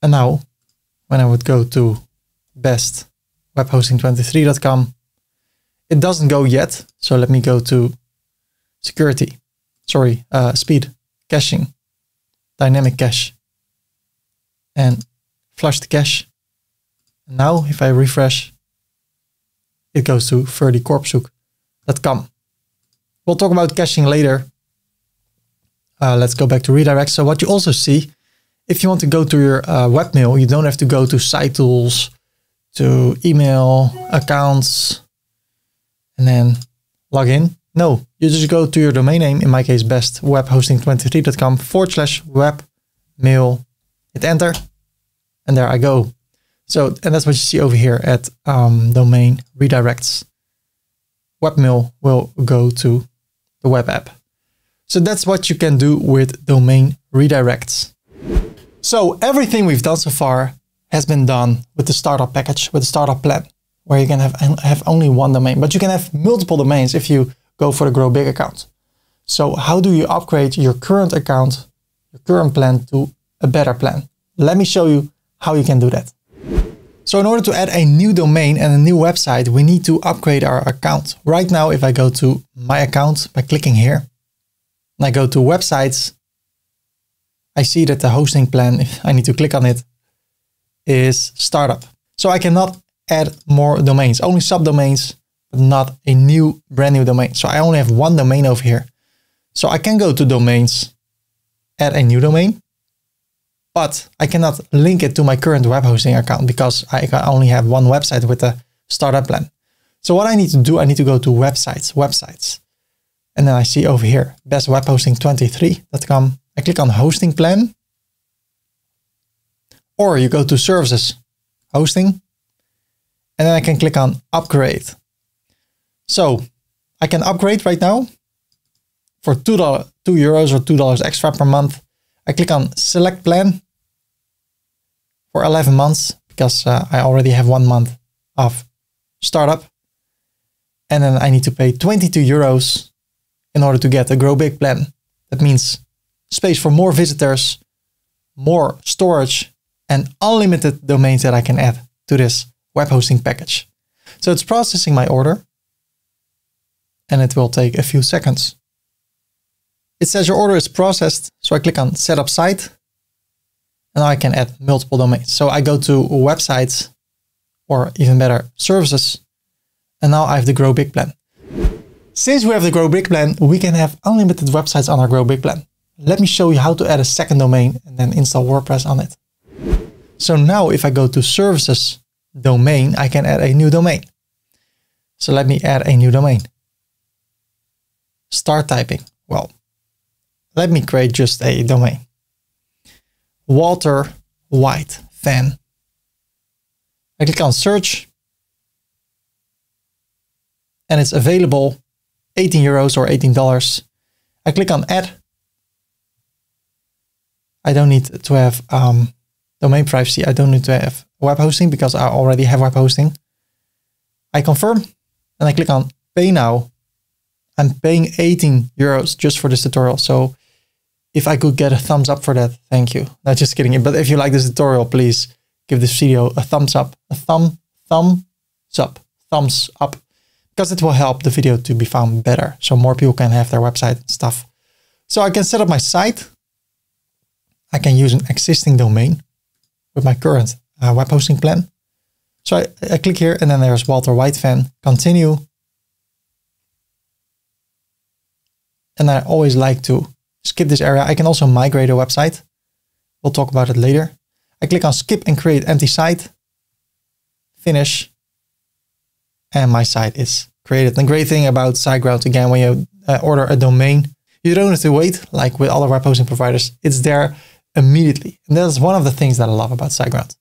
And now when I would go to best web hosting twenty-three dot com, it doesn't go yet. So let me go to security. Sorry, uh, speed, caching, dynamic cache. And flush the cache. And now if I refresh, it goes to ferdy korpershoek dot com. We'll talk about caching later. Uh, let's go back to redirect. So what you also see, if you want to go to your uh, webmail, you don't have to go to site tools, to email, accounts, and then login. No, you just go to your domain name, in my case, best web hosting twenty-three dot com forward slash webmail. Hit enter, and there I go. So, and that's what you see over here at um, domain redirects. Webmail will go to the web app. So that's what you can do with domain redirects. So everything we've done so far has been done with the startup package, with the startup plan, where you can have, have only one domain, but you can have multiple domains if you go for the Grow Big account. So how do you upgrade your current account, your current plan to a better plan? Let me show you how you can do that. So in order to add a new domain and a new website, we need to upgrade our account. Right now, if I go to my account by clicking here, and I go to websites, I see that the hosting plan, if I need to click on it, is startup. So I cannot add more domains, only subdomains, but not a new, brand new domain. So I only have one domain over here. So I can go to domains, add a new domain, but I cannot link it to my current web hosting account because I only have one website with a startup plan. So what I need to do, I need to go to websites, websites. And then I see over here, best web hosting twenty-three dot com. I click on hosting plan. Or you go to services, hosting. And then I can click on upgrade. So I can upgrade right now for two dollars, two euros or two dollars extra per month. I click on select plan for eleven months because uh, I already have one month of startup. And then I need to pay twenty-two euros in order to get a Grow Big plan. That means space for more visitors, more storage, and unlimited domains that I can add to this web hosting package. So it's processing my order and it will take a few seconds. It says your order is processed. So I click on set up site and I can add multiple domains. So I go to websites or even better services. And now I have the Grow Big plan. Since we have the Grow Big plan, we can have unlimited websites on our Grow Big plan. Let me show you how to add a second domain and then install WordPress on it. So now if I go to services domain, I can add a new domain. So let me add a new domain. Start typing. Well, let me create just a domain. Walter White fan. I click on search. And it's available eighteen euros or eighteen dollars. I click on add. I I don't need to have um, domain privacy. I don't need to have web hosting because I already have web hosting. I confirm and I click on pay now. I'm paying eighteen euros just for this tutorial. So if I could get a thumbs up for that, thank you. No, just kidding. But if you like this tutorial, please give this video a thumbs up, a thumb, thumbs up, thumbs up, because it will help the video to be found better. So more people can have their website and stuff. So I can set up my site. I can use an existing domain with my current uh, web hosting plan. So I, I click here and then there's Walter Whitefan, continue. And I always like to skip this area. I can also migrate a website. We'll talk about it later. I click on skip and create empty site, finish, and my site is created. The great thing about SiteGround, again, when you uh, order a domain, you don't have to wait, like with other web hosting providers. It's there immediately. And that's one of the things that I love about SiteGround.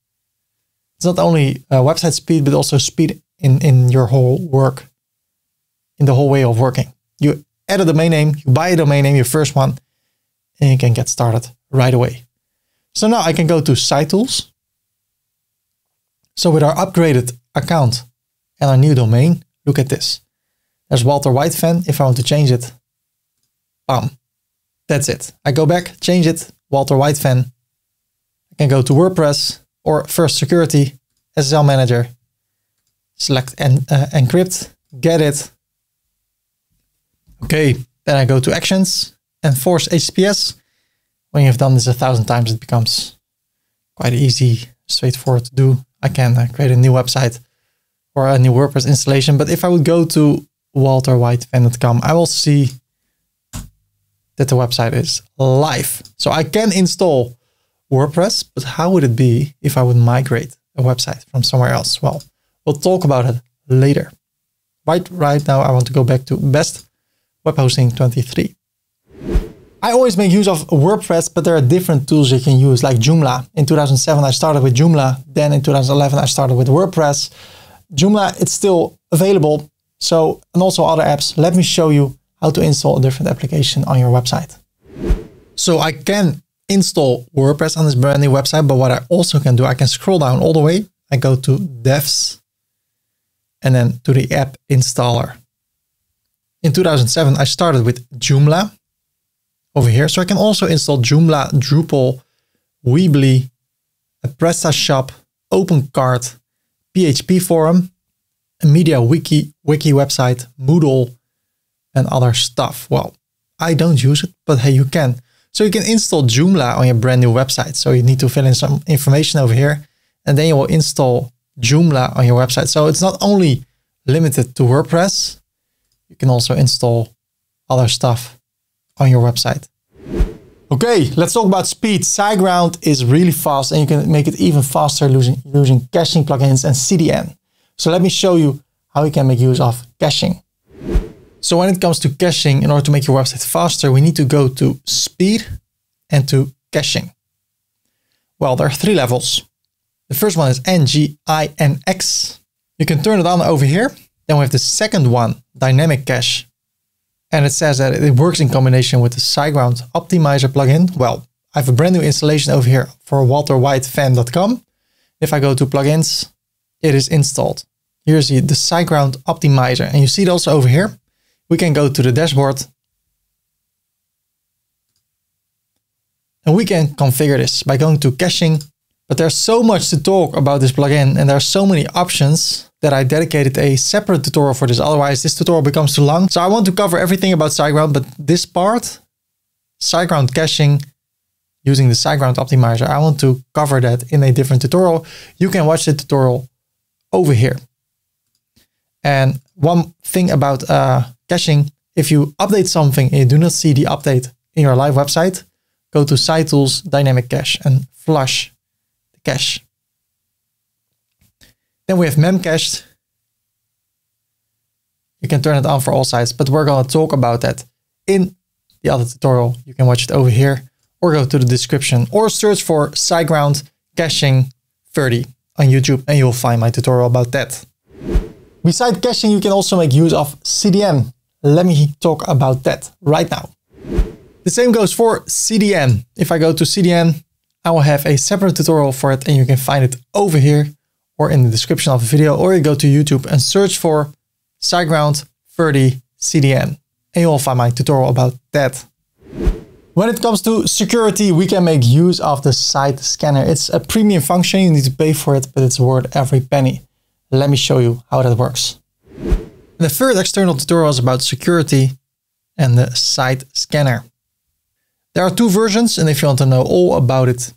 It's not only uh, website speed, but also speed in, in your whole work, in the whole way of working. You add a domain name, you buy a domain name, your first one, and you can get started right away. So now I can go to Site Tools. So with our upgraded account and our new domain, look at this. There's Walter Whitefan. If I want to change it, bam, that's it. I go back, change it, Walter Whitefan. I can go to WordPress or First Security, S S L Manager, select and uh, encrypt, get it. Okay, then I go to Actions, Enforce H T T P S. When you've done this a thousand times, it becomes quite easy, straightforward to do. I can uh, create a new website or a new WordPress installation. But if I would go to walter whitefan dot com, I will see that the website is live. So I can install WordPress, but how would it be if I would migrate a website from somewhere else? Well, we'll talk about it later. Right, right now, I want to go back to best web hosting twenty-three. I always make use of WordPress, but there are different tools you can use, like Joomla. In two thousand seven, I started with Joomla. Then in two thousand eleven, I started with WordPress. Joomla, it's still available. So, and also other apps. Let me show you how to install a different application on your website. So I can install WordPress on this brand new website, but what I also can do, I can scroll down all the way. I go to Devs and then to the app installer. In two thousand seven, I started with Joomla. Over here. So I can also install Joomla, Drupal, Weebly, a PrestaShop, OpenCart, P H P forum, a media wiki, wiki website, Moodle, and other stuff. Well, I don't use it, but hey, you can. So you can install Joomla on your brand new website. So you need to fill in some information over here, and then you will install Joomla on your website. So it's not only limited to WordPress, you can also install other stuff on your website. Okay, let's talk about speed. SiteGround is really fast and you can make it even faster using, using caching plugins and C D N. So let me show you how you can make use of caching. So when it comes to caching, in order to make your website faster, we need to go to speed and to caching. Well, there are three levels. The first one is N G I N X. You can turn it on over here. Then we have the second one, dynamic cache. And it says that it works in combination with the SiteGround Optimizer plugin. Well, I have a brand new installation over here for walter whitefan dot com. If I go to plugins, it is installed. Here you see the SiteGround Optimizer. And you see it also over here. We can go to the dashboard. And we can configure this by going to caching. But there's so much to talk about this plugin and there are so many options that I dedicated a separate tutorial for this. Otherwise, this tutorial becomes too long. So I want to cover everything about SiteGround, but this part, SiteGround caching, using the SiteGround Optimizer, I want to cover that in a different tutorial. You can watch the tutorial over here. And one thing about uh, caching, if you update something and you do not see the update in your live website, go to Site Tools, Dynamic Cache, and flush the cache. Then we have memcached. You can turn it on for all sites, but we're going to talk about that in the other tutorial. You can watch it over here or go to the description or search for SiteGround caching Ferdy on YouTube and you'll find my tutorial about that. Besides caching, you can also make use of C D N. Let me talk about that right now. The same goes for C D N. If I go to C D N, I will have a separate tutorial for it and you can find it over here or in the description of the video, or you go to YouTube and search for SiteGround Ferdy C D N and you'll find my tutorial about that. When it comes to security, we can make use of the site scanner. It's a premium function, you need to pay for it, but it's worth every penny. Let me show you how that works. The third external tutorial is about security and the site scanner. There are two versions, and if you want to know all about it,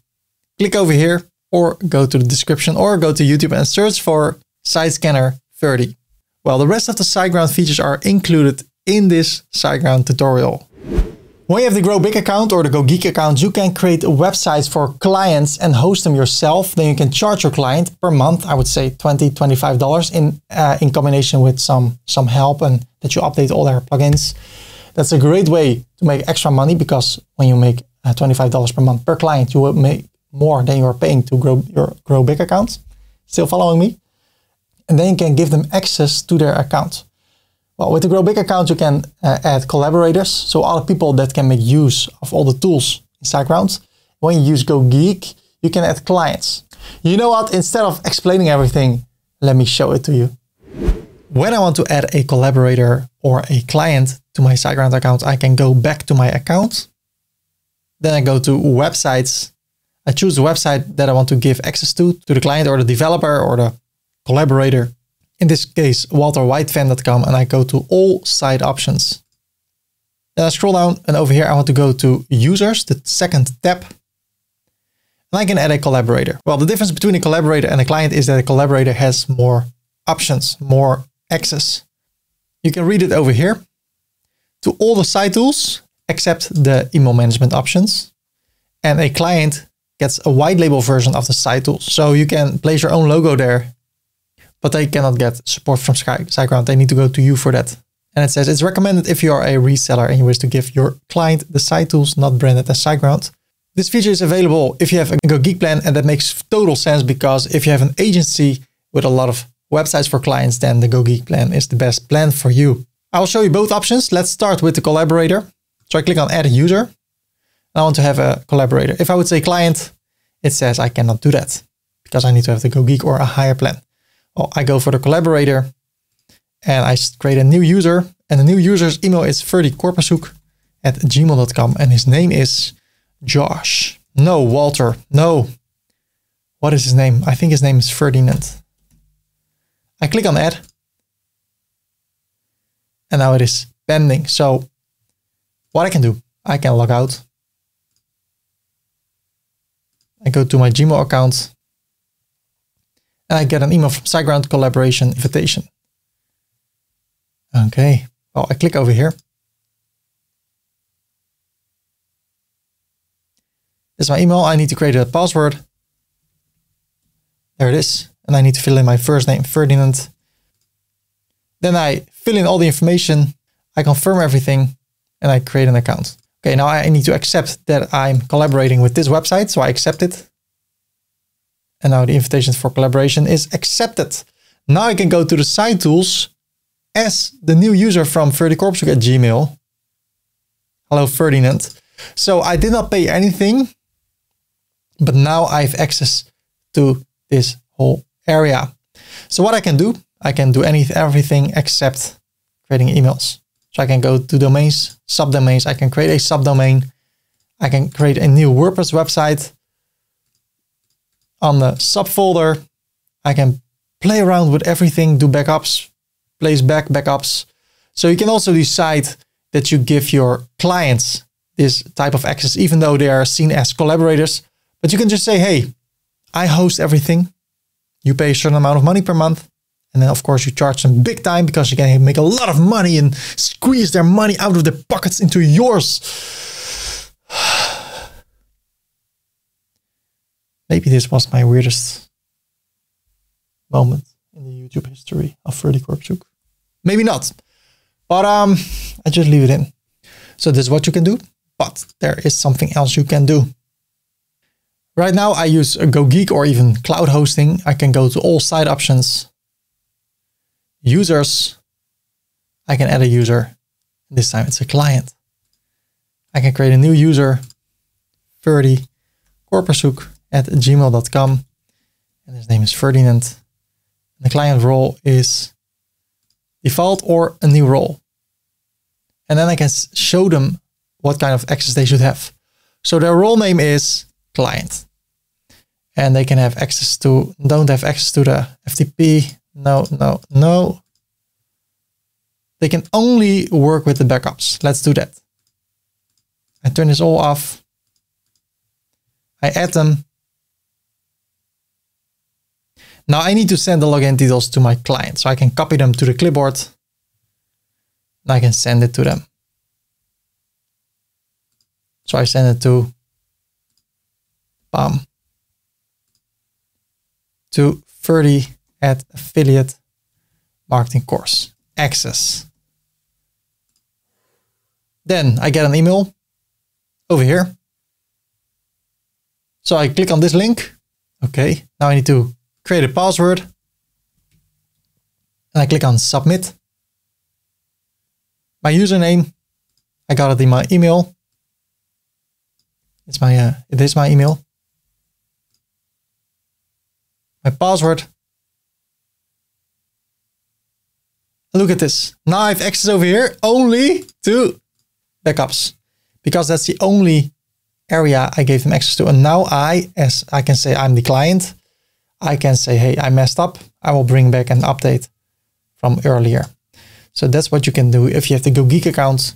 click over here or go to the description or go to YouTube and search for Site Scanner Ferdy. Well, the rest of the SiteGround features are included in this SiteGround tutorial. When you have the Grow Big account or the Go Geek account, you can create websites for clients and host them yourself. Then you can charge your client per month, I would say twenty dollars, twenty-five dollars in, uh, in combination with some, some help and that you update all their plugins. That's a great way to make extra money, because when you make twenty-five dollars per month per client, you will make more than you're paying to grow your Grow Big account. Still following me? And then you can give them access to their account. Well, with the Grow Big account, you can uh, add collaborators, so other people that can make use of all the tools in SiteGround. When you use Go Geek, you can add clients. You know what? Instead of explaining everything, let me show it to you. When I want to add a collaborator or a client to my SiteGround account, I can go back to my account. Then I go to websites. I choose the website that I want to give access to, to the client or the developer or the collaborator. In this case, walter white fan dot com, and I go to all site options. Then I scroll down and over here, I want to go to users, the second tab. And I can add a collaborator. Well, the difference between a collaborator and a client is that a collaborator has more options, more access. You can read it over here. To all the site tools, except the email management options. And a client gets a white label version of the site tools. So you can place your own logo there, but they cannot get support from SiteGround. They need to go to you for that. And it says it's recommended if you are a reseller and you wish to give your client the site tools not branded as SiteGround. This feature is available if you have a Go Geek plan, and that makes total sense, because if you have an agency with a lot of websites for clients, then the Go Geek plan is the best plan for you. I'll show you both options. Let's start with the collaborator. So I click on add a user. I want to have a collaborator. If I would say client, it says I cannot do that because I need to have the Go Geek or a higher plan. Well, I go for the collaborator and I create a new user, and the new user's email is ferdy korpershoek at gmail dot com and his name is Josh. No, Walter. No. What is his name? I think his name is Ferdinand. I click on add. And now it is pending. So what I can do, I can log out. I go to my Gmail account and I get an email from SiteGround collaboration invitation. Okay. Well, I click over here. This is my email. I need to create a password. There it is. And I need to fill in my first name, Ferdinand. Then I fill in all the information, I confirm everything, and I create an account. Okay, now I need to accept that I'm collaborating with this website, so I accept it. And now the invitation for collaboration is accepted. Now I can go to the site tools as the new user from ferdykorpershoek at Gmail. Hello, Ferdinand. So I did not pay anything, but now I have access to this whole area. So what I can do, I can do anything, everything except creating emails. So I can go to domains, subdomains. I can create a subdomain. I can create a new WordPress website. On the subfolder, I can play around with everything, do backups, place back backups. So you can also decide that you give your clients this type of access, even though they are seen as collaborators. But you can just say, hey, I host everything. You pay a certain amount of money per month. And then of course you charge them big time because you can make a lot of money and squeeze their money out of their pockets into yours. Maybe this was my weirdest moment in the YouTube history of Ferdy Korpershoek. Maybe not, but um, I just leave it in. So this is what you can do, but there is something else you can do. Right now I use a Go Geek or even cloud hosting. I can go to all site options. Users, I can add a user. This time it's a client. I can create a new user, Ferdy Korpershoek at gmail dot com. And his name is Ferdinand. And the client role is default or a new role. And then I can show them what kind of access they should have. So their role name is client. And they can have access to, don't have access to the F T P. No, no, no. They can only work with the backups. Let's do that. I turn this all off. I add them. Now I need to send the login details to my client. So I can copy them to the clipboard. And I can send it to them. So I send it to Pam. To Ferdy at affiliate marketing course access. Then I get an email over here. So I click on this link. Okay. Now I need to create a password. And I click on submit. My username, I got it in my email. It's my, uh, it is my email. My password. Look at this. Now I have access over here only to backups because that's the only area I gave them access to. And now I, as I can say, I'm the client. I can say, hey, I messed up. I will bring back an update from earlier. So that's what you can do if you have the GoGeek account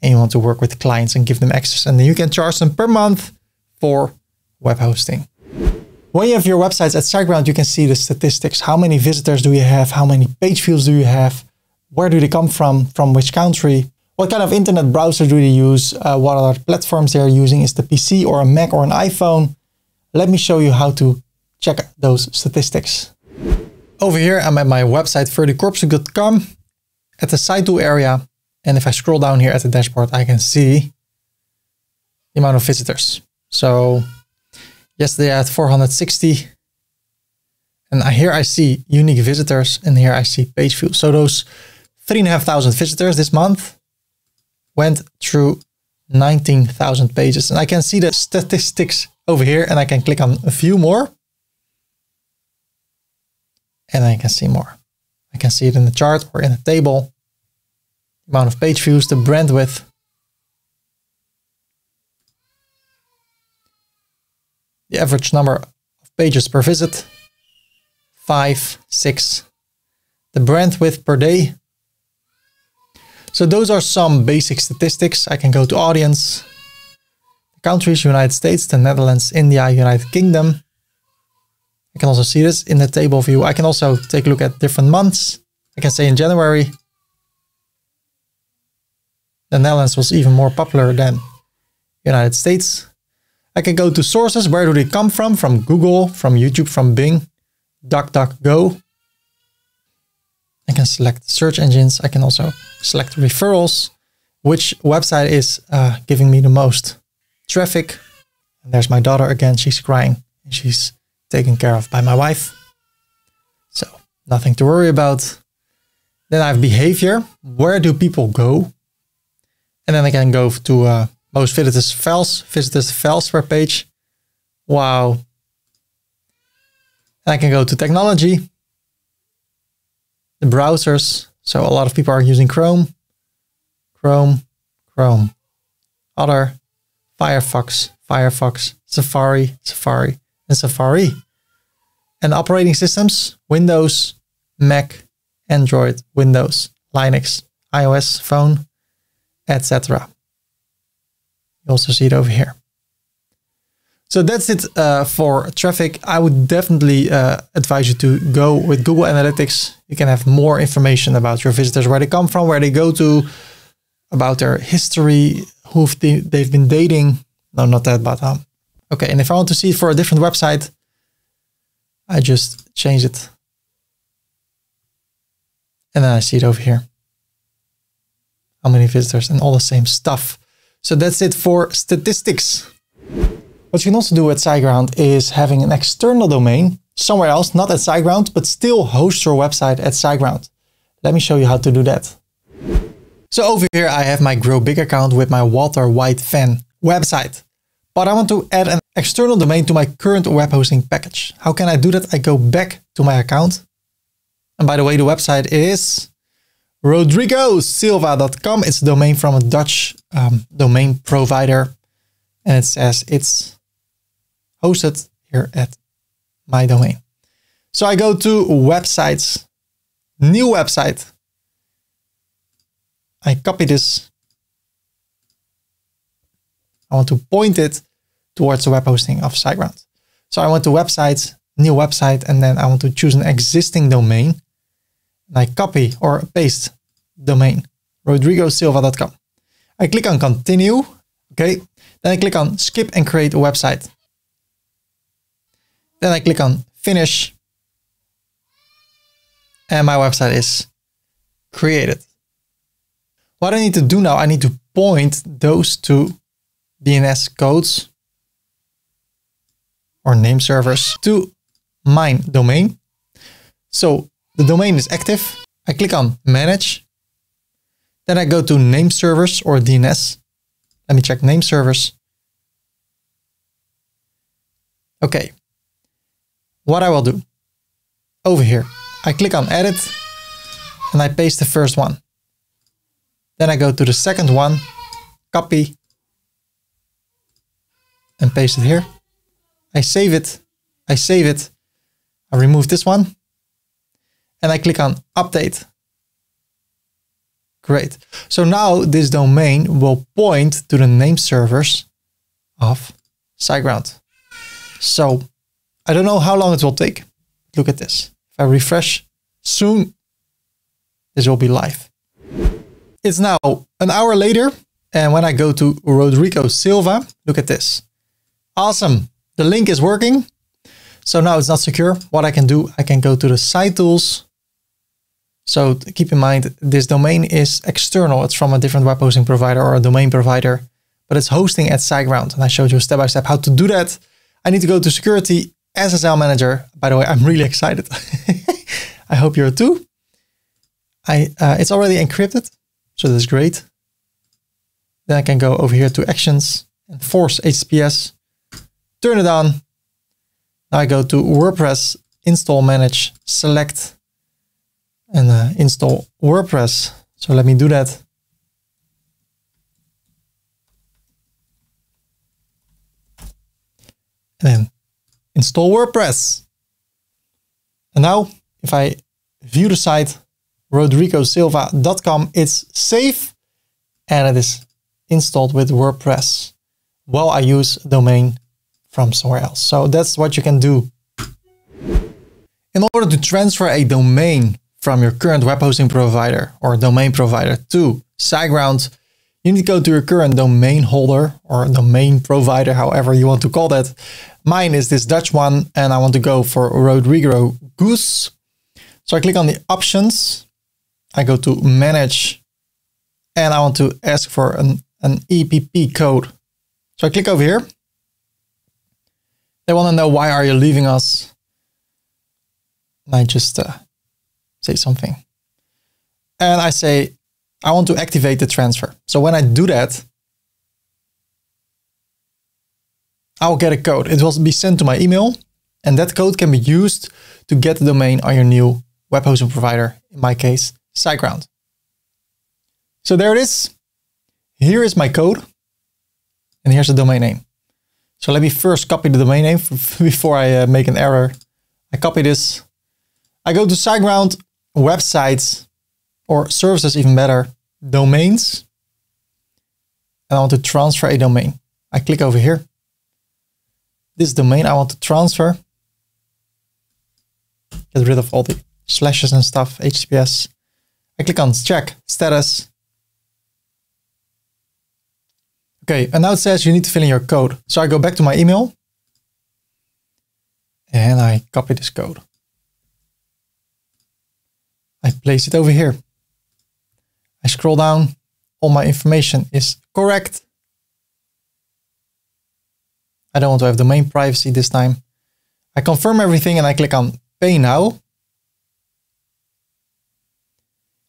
and you want to work with clients and give them access. And then you can charge them per month for web hosting. When you have your websites at SiteGround, you can see the statistics. How many visitors do you have? How many page views do you have? Where do they come from? From which country? What kind of internet browser do they use? Uh, what are the platforms they are using? Is the P C or a Mac or an iPhone? Let me show you how to check those statistics. Over here, I'm at my website, ferdy korpershoek dot com, at the site tool area. And if I scroll down here at the dashboard, I can see the amount of visitors. So yesterday I had four hundred sixty. And here I see unique visitors and here I see page views. So those three and a half thousand visitors this month went through nineteen thousand pages. And I can see the statistics over here and I can click on view more. And I can see more. I can see it in the chart or in the table. Amount of page views, the bandwidth. The average number of pages per visit, five, six. The bandwidth per day. So those are some basic statistics. I can go to audience, countries, United States, the Netherlands, India, United Kingdom. I can also see this in the table view. I can also take a look at different months. I can say in January, the Netherlands was even more popular than United States. I can go to sources. Where do they come from? From Google, from YouTube, from Bing, DuckDuckGo. I can select search engines. I can also select referrals, which website is uh, giving me the most traffic. And there's my daughter again. She's crying and she's taken care of by my wife. So nothing to worry about. Then I have behavior. Where do people go? And then I can go to uh, most visitors files, visitors files per page. Wow. And I can go to technology, the browsers. So a lot of people are using Chrome, Chrome, Chrome, other, Firefox, Firefox, Safari, Safari, and Safari. And operating systems, Windows, Mac, Android, Windows, Linux, iOS, phone, et cetera. You also see it over here. So that's it uh, for traffic. I would definitely uh, advise you to go with Google Analytics. You can have more information about your visitors, where they come from, where they go to, about their history, who they've been dating. No, not that, but um, okay. And if I want to see it for a different website, I just change it. And then I see it over here. How many visitors and all the same stuff. So that's it for statistics. What you can also do at SiteGround is having an external domain somewhere else, not at SiteGround, but still host your website at SiteGround. Let me show you how to do that. So over here, I have my Grow Big account with my Walter White fan website, but I want to add an external domain to my current web hosting package. How can I do that? I go back to my account. And by the way, the website is rodrigo silva dot com. It's a domain from a Dutch um, domain provider. And it says it's hosted here at my domain. So I go to websites, new website. I copy this. I want to point it towards the web hosting of SiteGround. So I want to websites, new website, and then I want to choose an existing domain. And I copy or paste domain, rodrigo silva dot com. I click on continue. Okay. Then I click on skip and create a website. Then I click on finish. And my website is created. What I need to do now, I need to point those two D N S codes or name servers to my domain. So the domain is active. I click on manage. Then I go to name servers or D N S. Let me check name servers. Okay. What I will do over here, I click on edit and I paste the first one. Then I go to the second one, copy and paste it here. I save it. I save it. I remove this one and I click on update. Great. So now this domain will point to the name servers of SiteGround. So I don't know how long it will take. Look at this. If I refresh soon, this will be live. It's now an hour later. And when I go to Rodrigo Silva, look at this. Awesome. The link is working. So now it's not secure. What I can do, I can go to the site tools. So keep in mind, this domain is external. It's from a different web hosting provider or a domain provider, but it's hosting at SiteGround. And I showed you step-by-step how to do that. I need to go to security, S S L manager. By the way, I'm really excited. I hope you're too. I, uh, it's already encrypted, so that's great. Then I can go over here to actions and force H T T P S, turn it on. Now I go to WordPress, install, manage, select, and uh, install WordPress. So let me do that. And then install WordPress. And now if I view the site, rodrigo silva dot com, it's safe and it is installed with WordPress while I use a domain from somewhere else. So that's what you can do. In order to transfer a domain from your current web hosting provider or domain provider to SiteGround, you need to go to your current domain holder or domain provider, however you want to call that. Mine is this Dutch one and I want to go for Rodrigo Goose. So I click on the options, I go to manage and I want to ask for an, an E P P code. So I click over here. They want to know, why are you leaving us? And I just uh, say something. And I say, I want to activate the transfer. So when I do that, I'll get a code. It will be sent to my email and that code can be used to get the domain on your new web hosting provider. In my case, SiteGround. So there it is. Here is my code and here's the domain name. So let me first copy the domain name before I uh, make an error. I copy this. I go to SiteGround, websites or services, even better, domains. And I want to transfer a domain. I click over here. This domain I want to transfer. Get rid of all the slashes and stuff, H T T P S. I click on check status. Okay, and now it says you need to fill in your code. So I go back to my email and I copy this code. I place it over here. I scroll down. All my information is correct. I don't want to have domain privacy this time. I confirm everything and I click on pay now.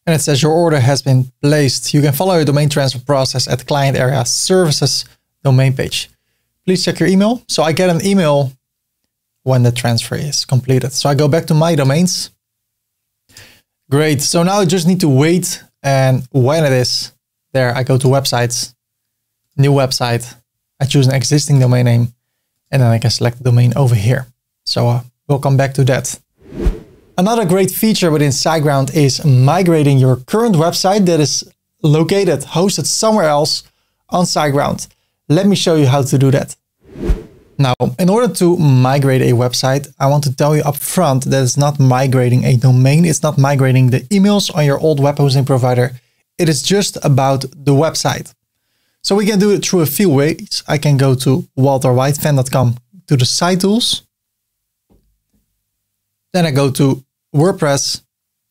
and it says your order has been placed. You can follow your domain transfer process at client area services domain page. Please check your email. So I get an email when the transfer is completed. So I go back to my domains. Great. So now I just need to wait, and when it is there, I go to websites, new website. I choose an existing domain name, and then I can select the domain over here. So uh, we'll come back to that. Another great feature within SiteGround is migrating your current website that is located, hosted somewhere else on SiteGround. Let me show you how to do that. Now, in order to migrate a website, I want to tell you up front that it's not migrating a domain. It's not migrating the emails on your old web hosting provider. It is just about the website. So we can do it through a few ways. I can go to walter white fan dot com to the site tools. Then I go to WordPress,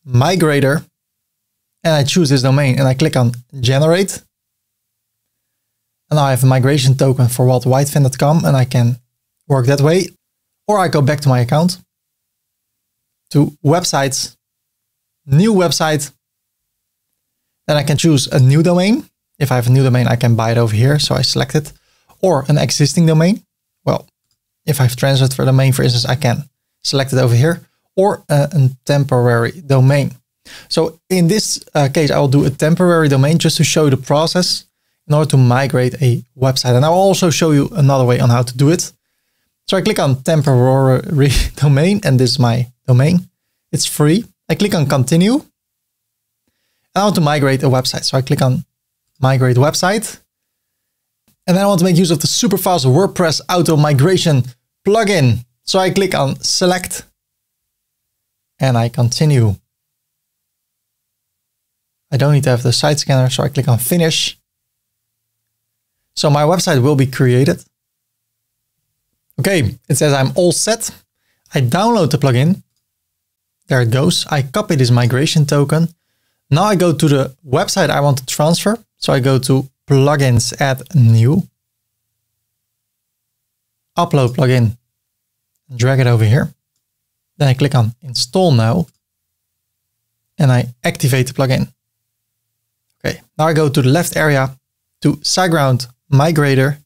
migrator, and I choose this domain and I click on generate. And now I have a migration token for walter white fan dot com and I can work that way. Or I go back to my account, to websites, new website. Then I can choose a new domain. If I have a new domain, I can buy it over here. So I select it, or an existing domain. Well, if I've transferred for domain, for instance, I can select it over here, or a, a temporary domain. So in this uh, case, I will do a temporary domain just to show you the process in order to migrate a website. And I will also show you another way on how to do it. So I click on temporary domain, and this is my domain. It's free. I click on continue. And I want to migrate a website. So I click on migrate website. And then I want to make use of the super fast WordPress auto migration plugin. So I click on select and I continue. I don't need to have the site scanner. So I click on finish. So my website will be created. Okay. It says I'm all set. I download the plugin. There it goes. I copy this migration token. Now I go to the website I want to transfer. So I go to plugins, add new, upload plugin, drag it over here. Then I click on install now and I activate the plugin. Okay. Now I go to the left area to SiteGround migrator.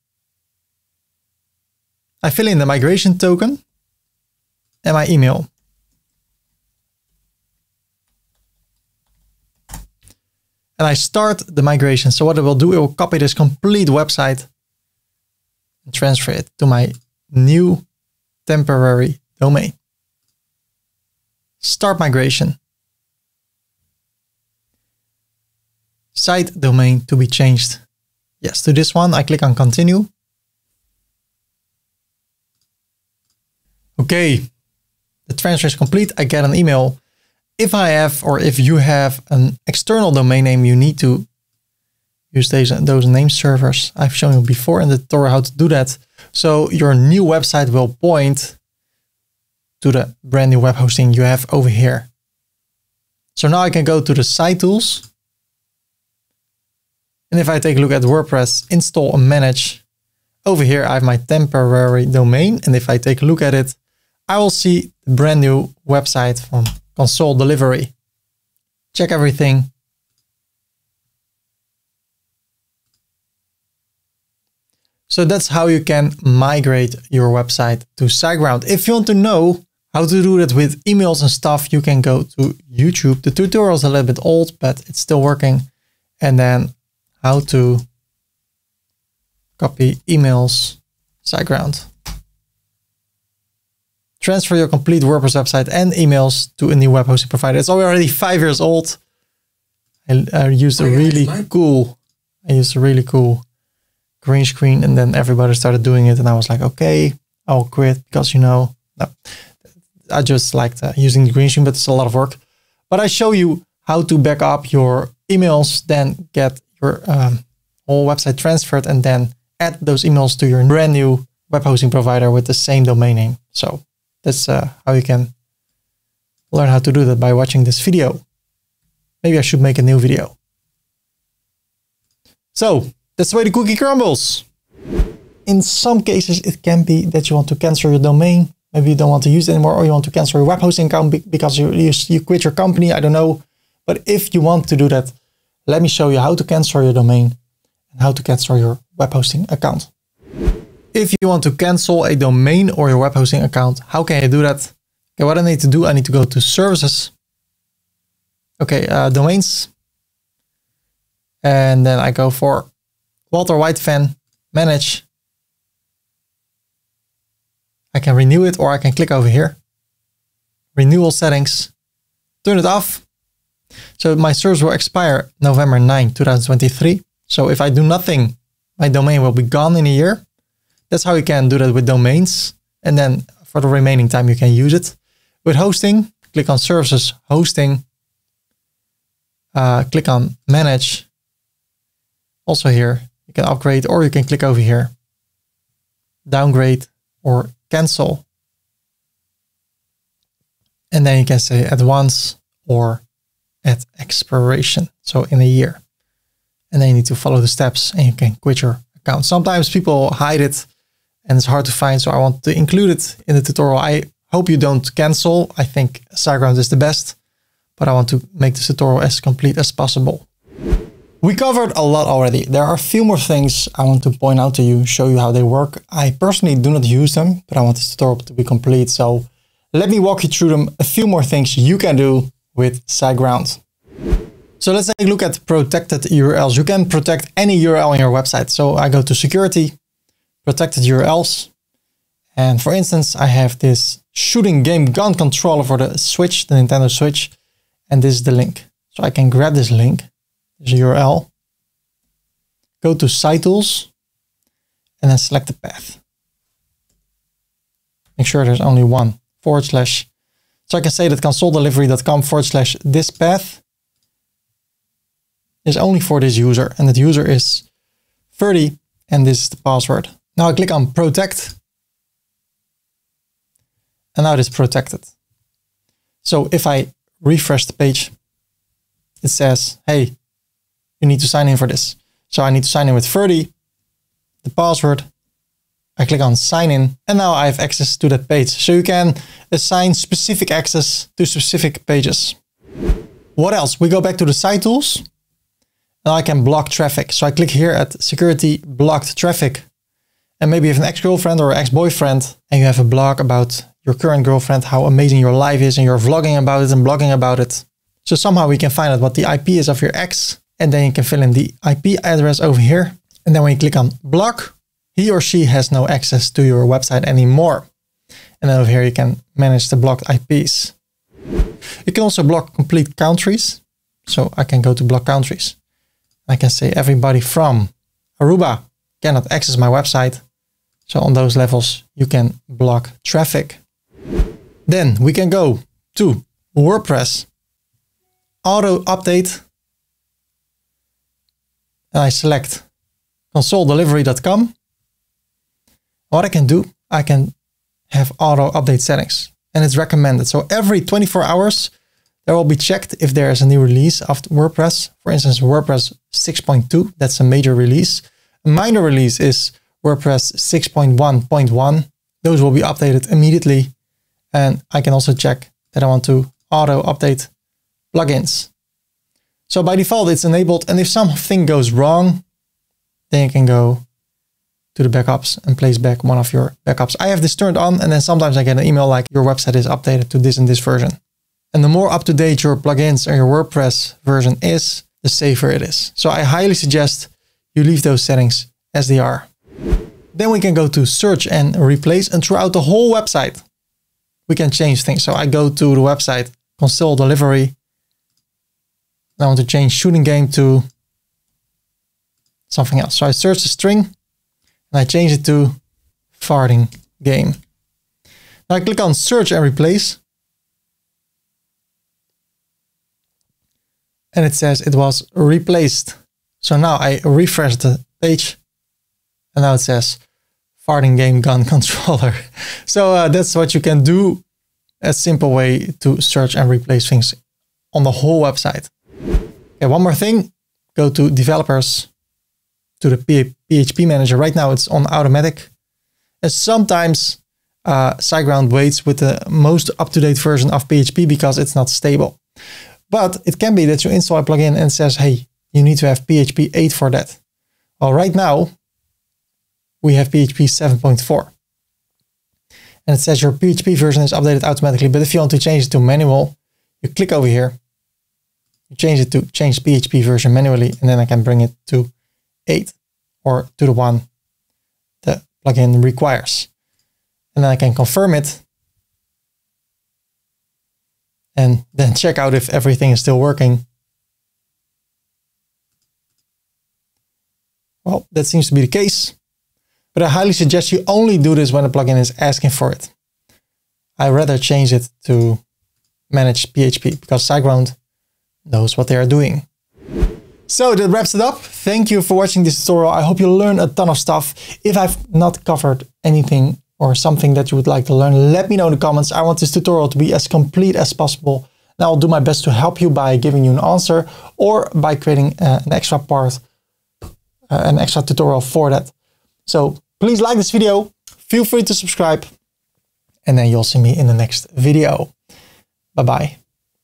I fill in the migration token and my email. And I start the migration. So what it will do, it will copy this complete website and transfer it to my new temporary domain. Start migration. Site domain to be changed. Yes, to this one. I click on continue. Okay. The transfer is complete. I get an email. If I have, or if you have an external domain name, you need to use these, those name servers. I've shown you before in the tutorial how to do that. So your new website will point to the brand new web hosting you have over here. So now I can go to the site tools. And if I take a look at WordPress, install and manage, over here I have my temporary domain. And if I take a look at it, I will see the brand new website from console delivery. Check everything. So that's how you can migrate your website to SiteGround. If you want to know how to do that with emails and stuff, you can go to YouTube. The tutorial is a little bit old, but it's still working. And then how to copy emails, SiteGround. Transfer your complete WordPress website and emails to a new web hosting provider. It's already five years old. I, I used a really cool, I used a really cool green screen, and then everybody started doing it. And I was like, okay, I'll quit because, you know, no, I just liked uh, using the green screen, but it's a lot of work. But I show you how to back up your emails, then get your um, whole website transferred, and then add those emails to your brand new web hosting provider with the same domain name. So that's uh, how you can learn how to do that by watching this video. Maybe I should make a new video. So that's the way the cookie crumbles. In some cases, it can be that you want to cancel your domain. Maybe you don't want to use it anymore, or you want to cancel your web hosting account because you, you, you quit your company. I don't know. But if you want to do that, let me show you how to cancel your domain and how to cancel your web hosting account. If you want to cancel a domain or your web hosting account, how can you do that? Okay, what I need to do, I need to go to services. Okay, uh, domains. And then I go for Walter White Fan, manage. I can renew it, or I can click over here. Renewal settings, turn it off. So my service will expire November ninth, two thousand twenty-three. So if I do nothing, my domain will be gone in a year. That's how you can do that with domains. And then for the remaining time, you can use it. With hosting, click on services, hosting, uh, click on manage. Also here, you can upgrade, or you can click over here, downgrade or cancel. And then you can say at once or at expiration, so in a year. And then you need to follow the steps and you can quit your account. Sometimes people hide it and it's hard to find, so I want to include it in the tutorial. I hope you don't cancel. I think SiteGround is the best, but I want to make this tutorial as complete as possible. We covered a lot already. There are a few more things I want to point out to you, show you how they work. I personally do not use them, but I want this tutorial to be complete. So let me walk you through them. A few more things you can do with SiteGround. So let's take a look at protected U R Ls. You can protect any U R L on your website. So I go to security, protected U R Ls. And for instance, I have this shooting game gun controller for the Switch, the Nintendo Switch. And this is the link. So I can grab this link. U R L, go to Site Tools, and then select the path. Make sure there's only one, forward slash. So I can say that console delivery dot com forward slash this path is only for this user, and that user is Ferdy, and this is the password. Now I click on Protect, and now it is protected. So if I refresh the page, it says, hey, you need to sign in for this. So I need to sign in with Ferdy, the password. I click on sign in, and now I have access to that page. So you can assign specific access to specific pages. What else? We go back to the site tools. Now I can block traffic. So I click here at security, blocked traffic. And maybe you have an ex-girlfriend or ex-boyfriend, and you have a blog about your current girlfriend, how amazing your life is, and you're vlogging about it and blogging about it. So somehow we can find out what the I P is of your ex. And then you can fill in the I P address over here. And then when you click on block, he or she has no access to your website anymore. And over here, you can manage the blocked I Ps. You can also block complete countries. So I can go to block countries. I can say everybody from Aruba cannot access my website. So on those levels, you can block traffic. Then we can go to WordPress, auto update. And I select console delivery dot com. What I can do, I can have auto update settings, and it's recommended. So every twenty-four hours, there will be checked if there is a new release of WordPress. For instance, WordPress six point two, that's a major release. A minor release is WordPress six point one point one. Those will be updated immediately. And I can also check that I want to auto update plugins. So by default, it's enabled. And if something goes wrong, then you can go to the backups and place back one of your backups. I have this turned on, and then sometimes I get an email like your website is updated to this and this version. And the more up to date your plugins or your WordPress version is, the safer it is. So I highly suggest you leave those settings as they are. Then we can go to search and replace, and throughout the whole website, we can change things. So I go to the website, console delivery. I want to change shooting game to something else. So I search the string and I change it to farting game. Now I click on search and replace. And it says it was replaced. So now I refresh the page and now it says farting game gun controller. So uh, that's what you can do. A simple way to search and replace things on the whole website. Okay, one more thing, go to developers, to the P H P manager. Right now it's on automatic. And sometimes uh, SiteGround waits with the most up-to-date version of P H P because it's not stable. But it can be that you install a plugin and it says, hey, you need to have P H P eight for that. Well, right now we have P H P seven point four. And it says your P H P version is updated automatically. But if you want to change it to manual, you click over here, you change it to change P H P version manually, and then I can bring it to eight or to the one the plugin requires. And then I can confirm it. And then check out if everything is still working. Well, that seems to be the case. But I highly suggest you only do this when the plugin is asking for it. I rather change it to manage P H P because SiteGround knows what they are doing. So that wraps it up. Thank you for watching this tutorial. I hope you learned a ton of stuff. If I've not covered anything or something that you would like to learn, let me know in the comments. I want this tutorial to be as complete as possible. And I'll do my best to help you by giving you an answer or by creating uh, an extra part, uh, an extra tutorial for that. So please like this video, feel free to subscribe, and then you'll see me in the next video. Bye-bye.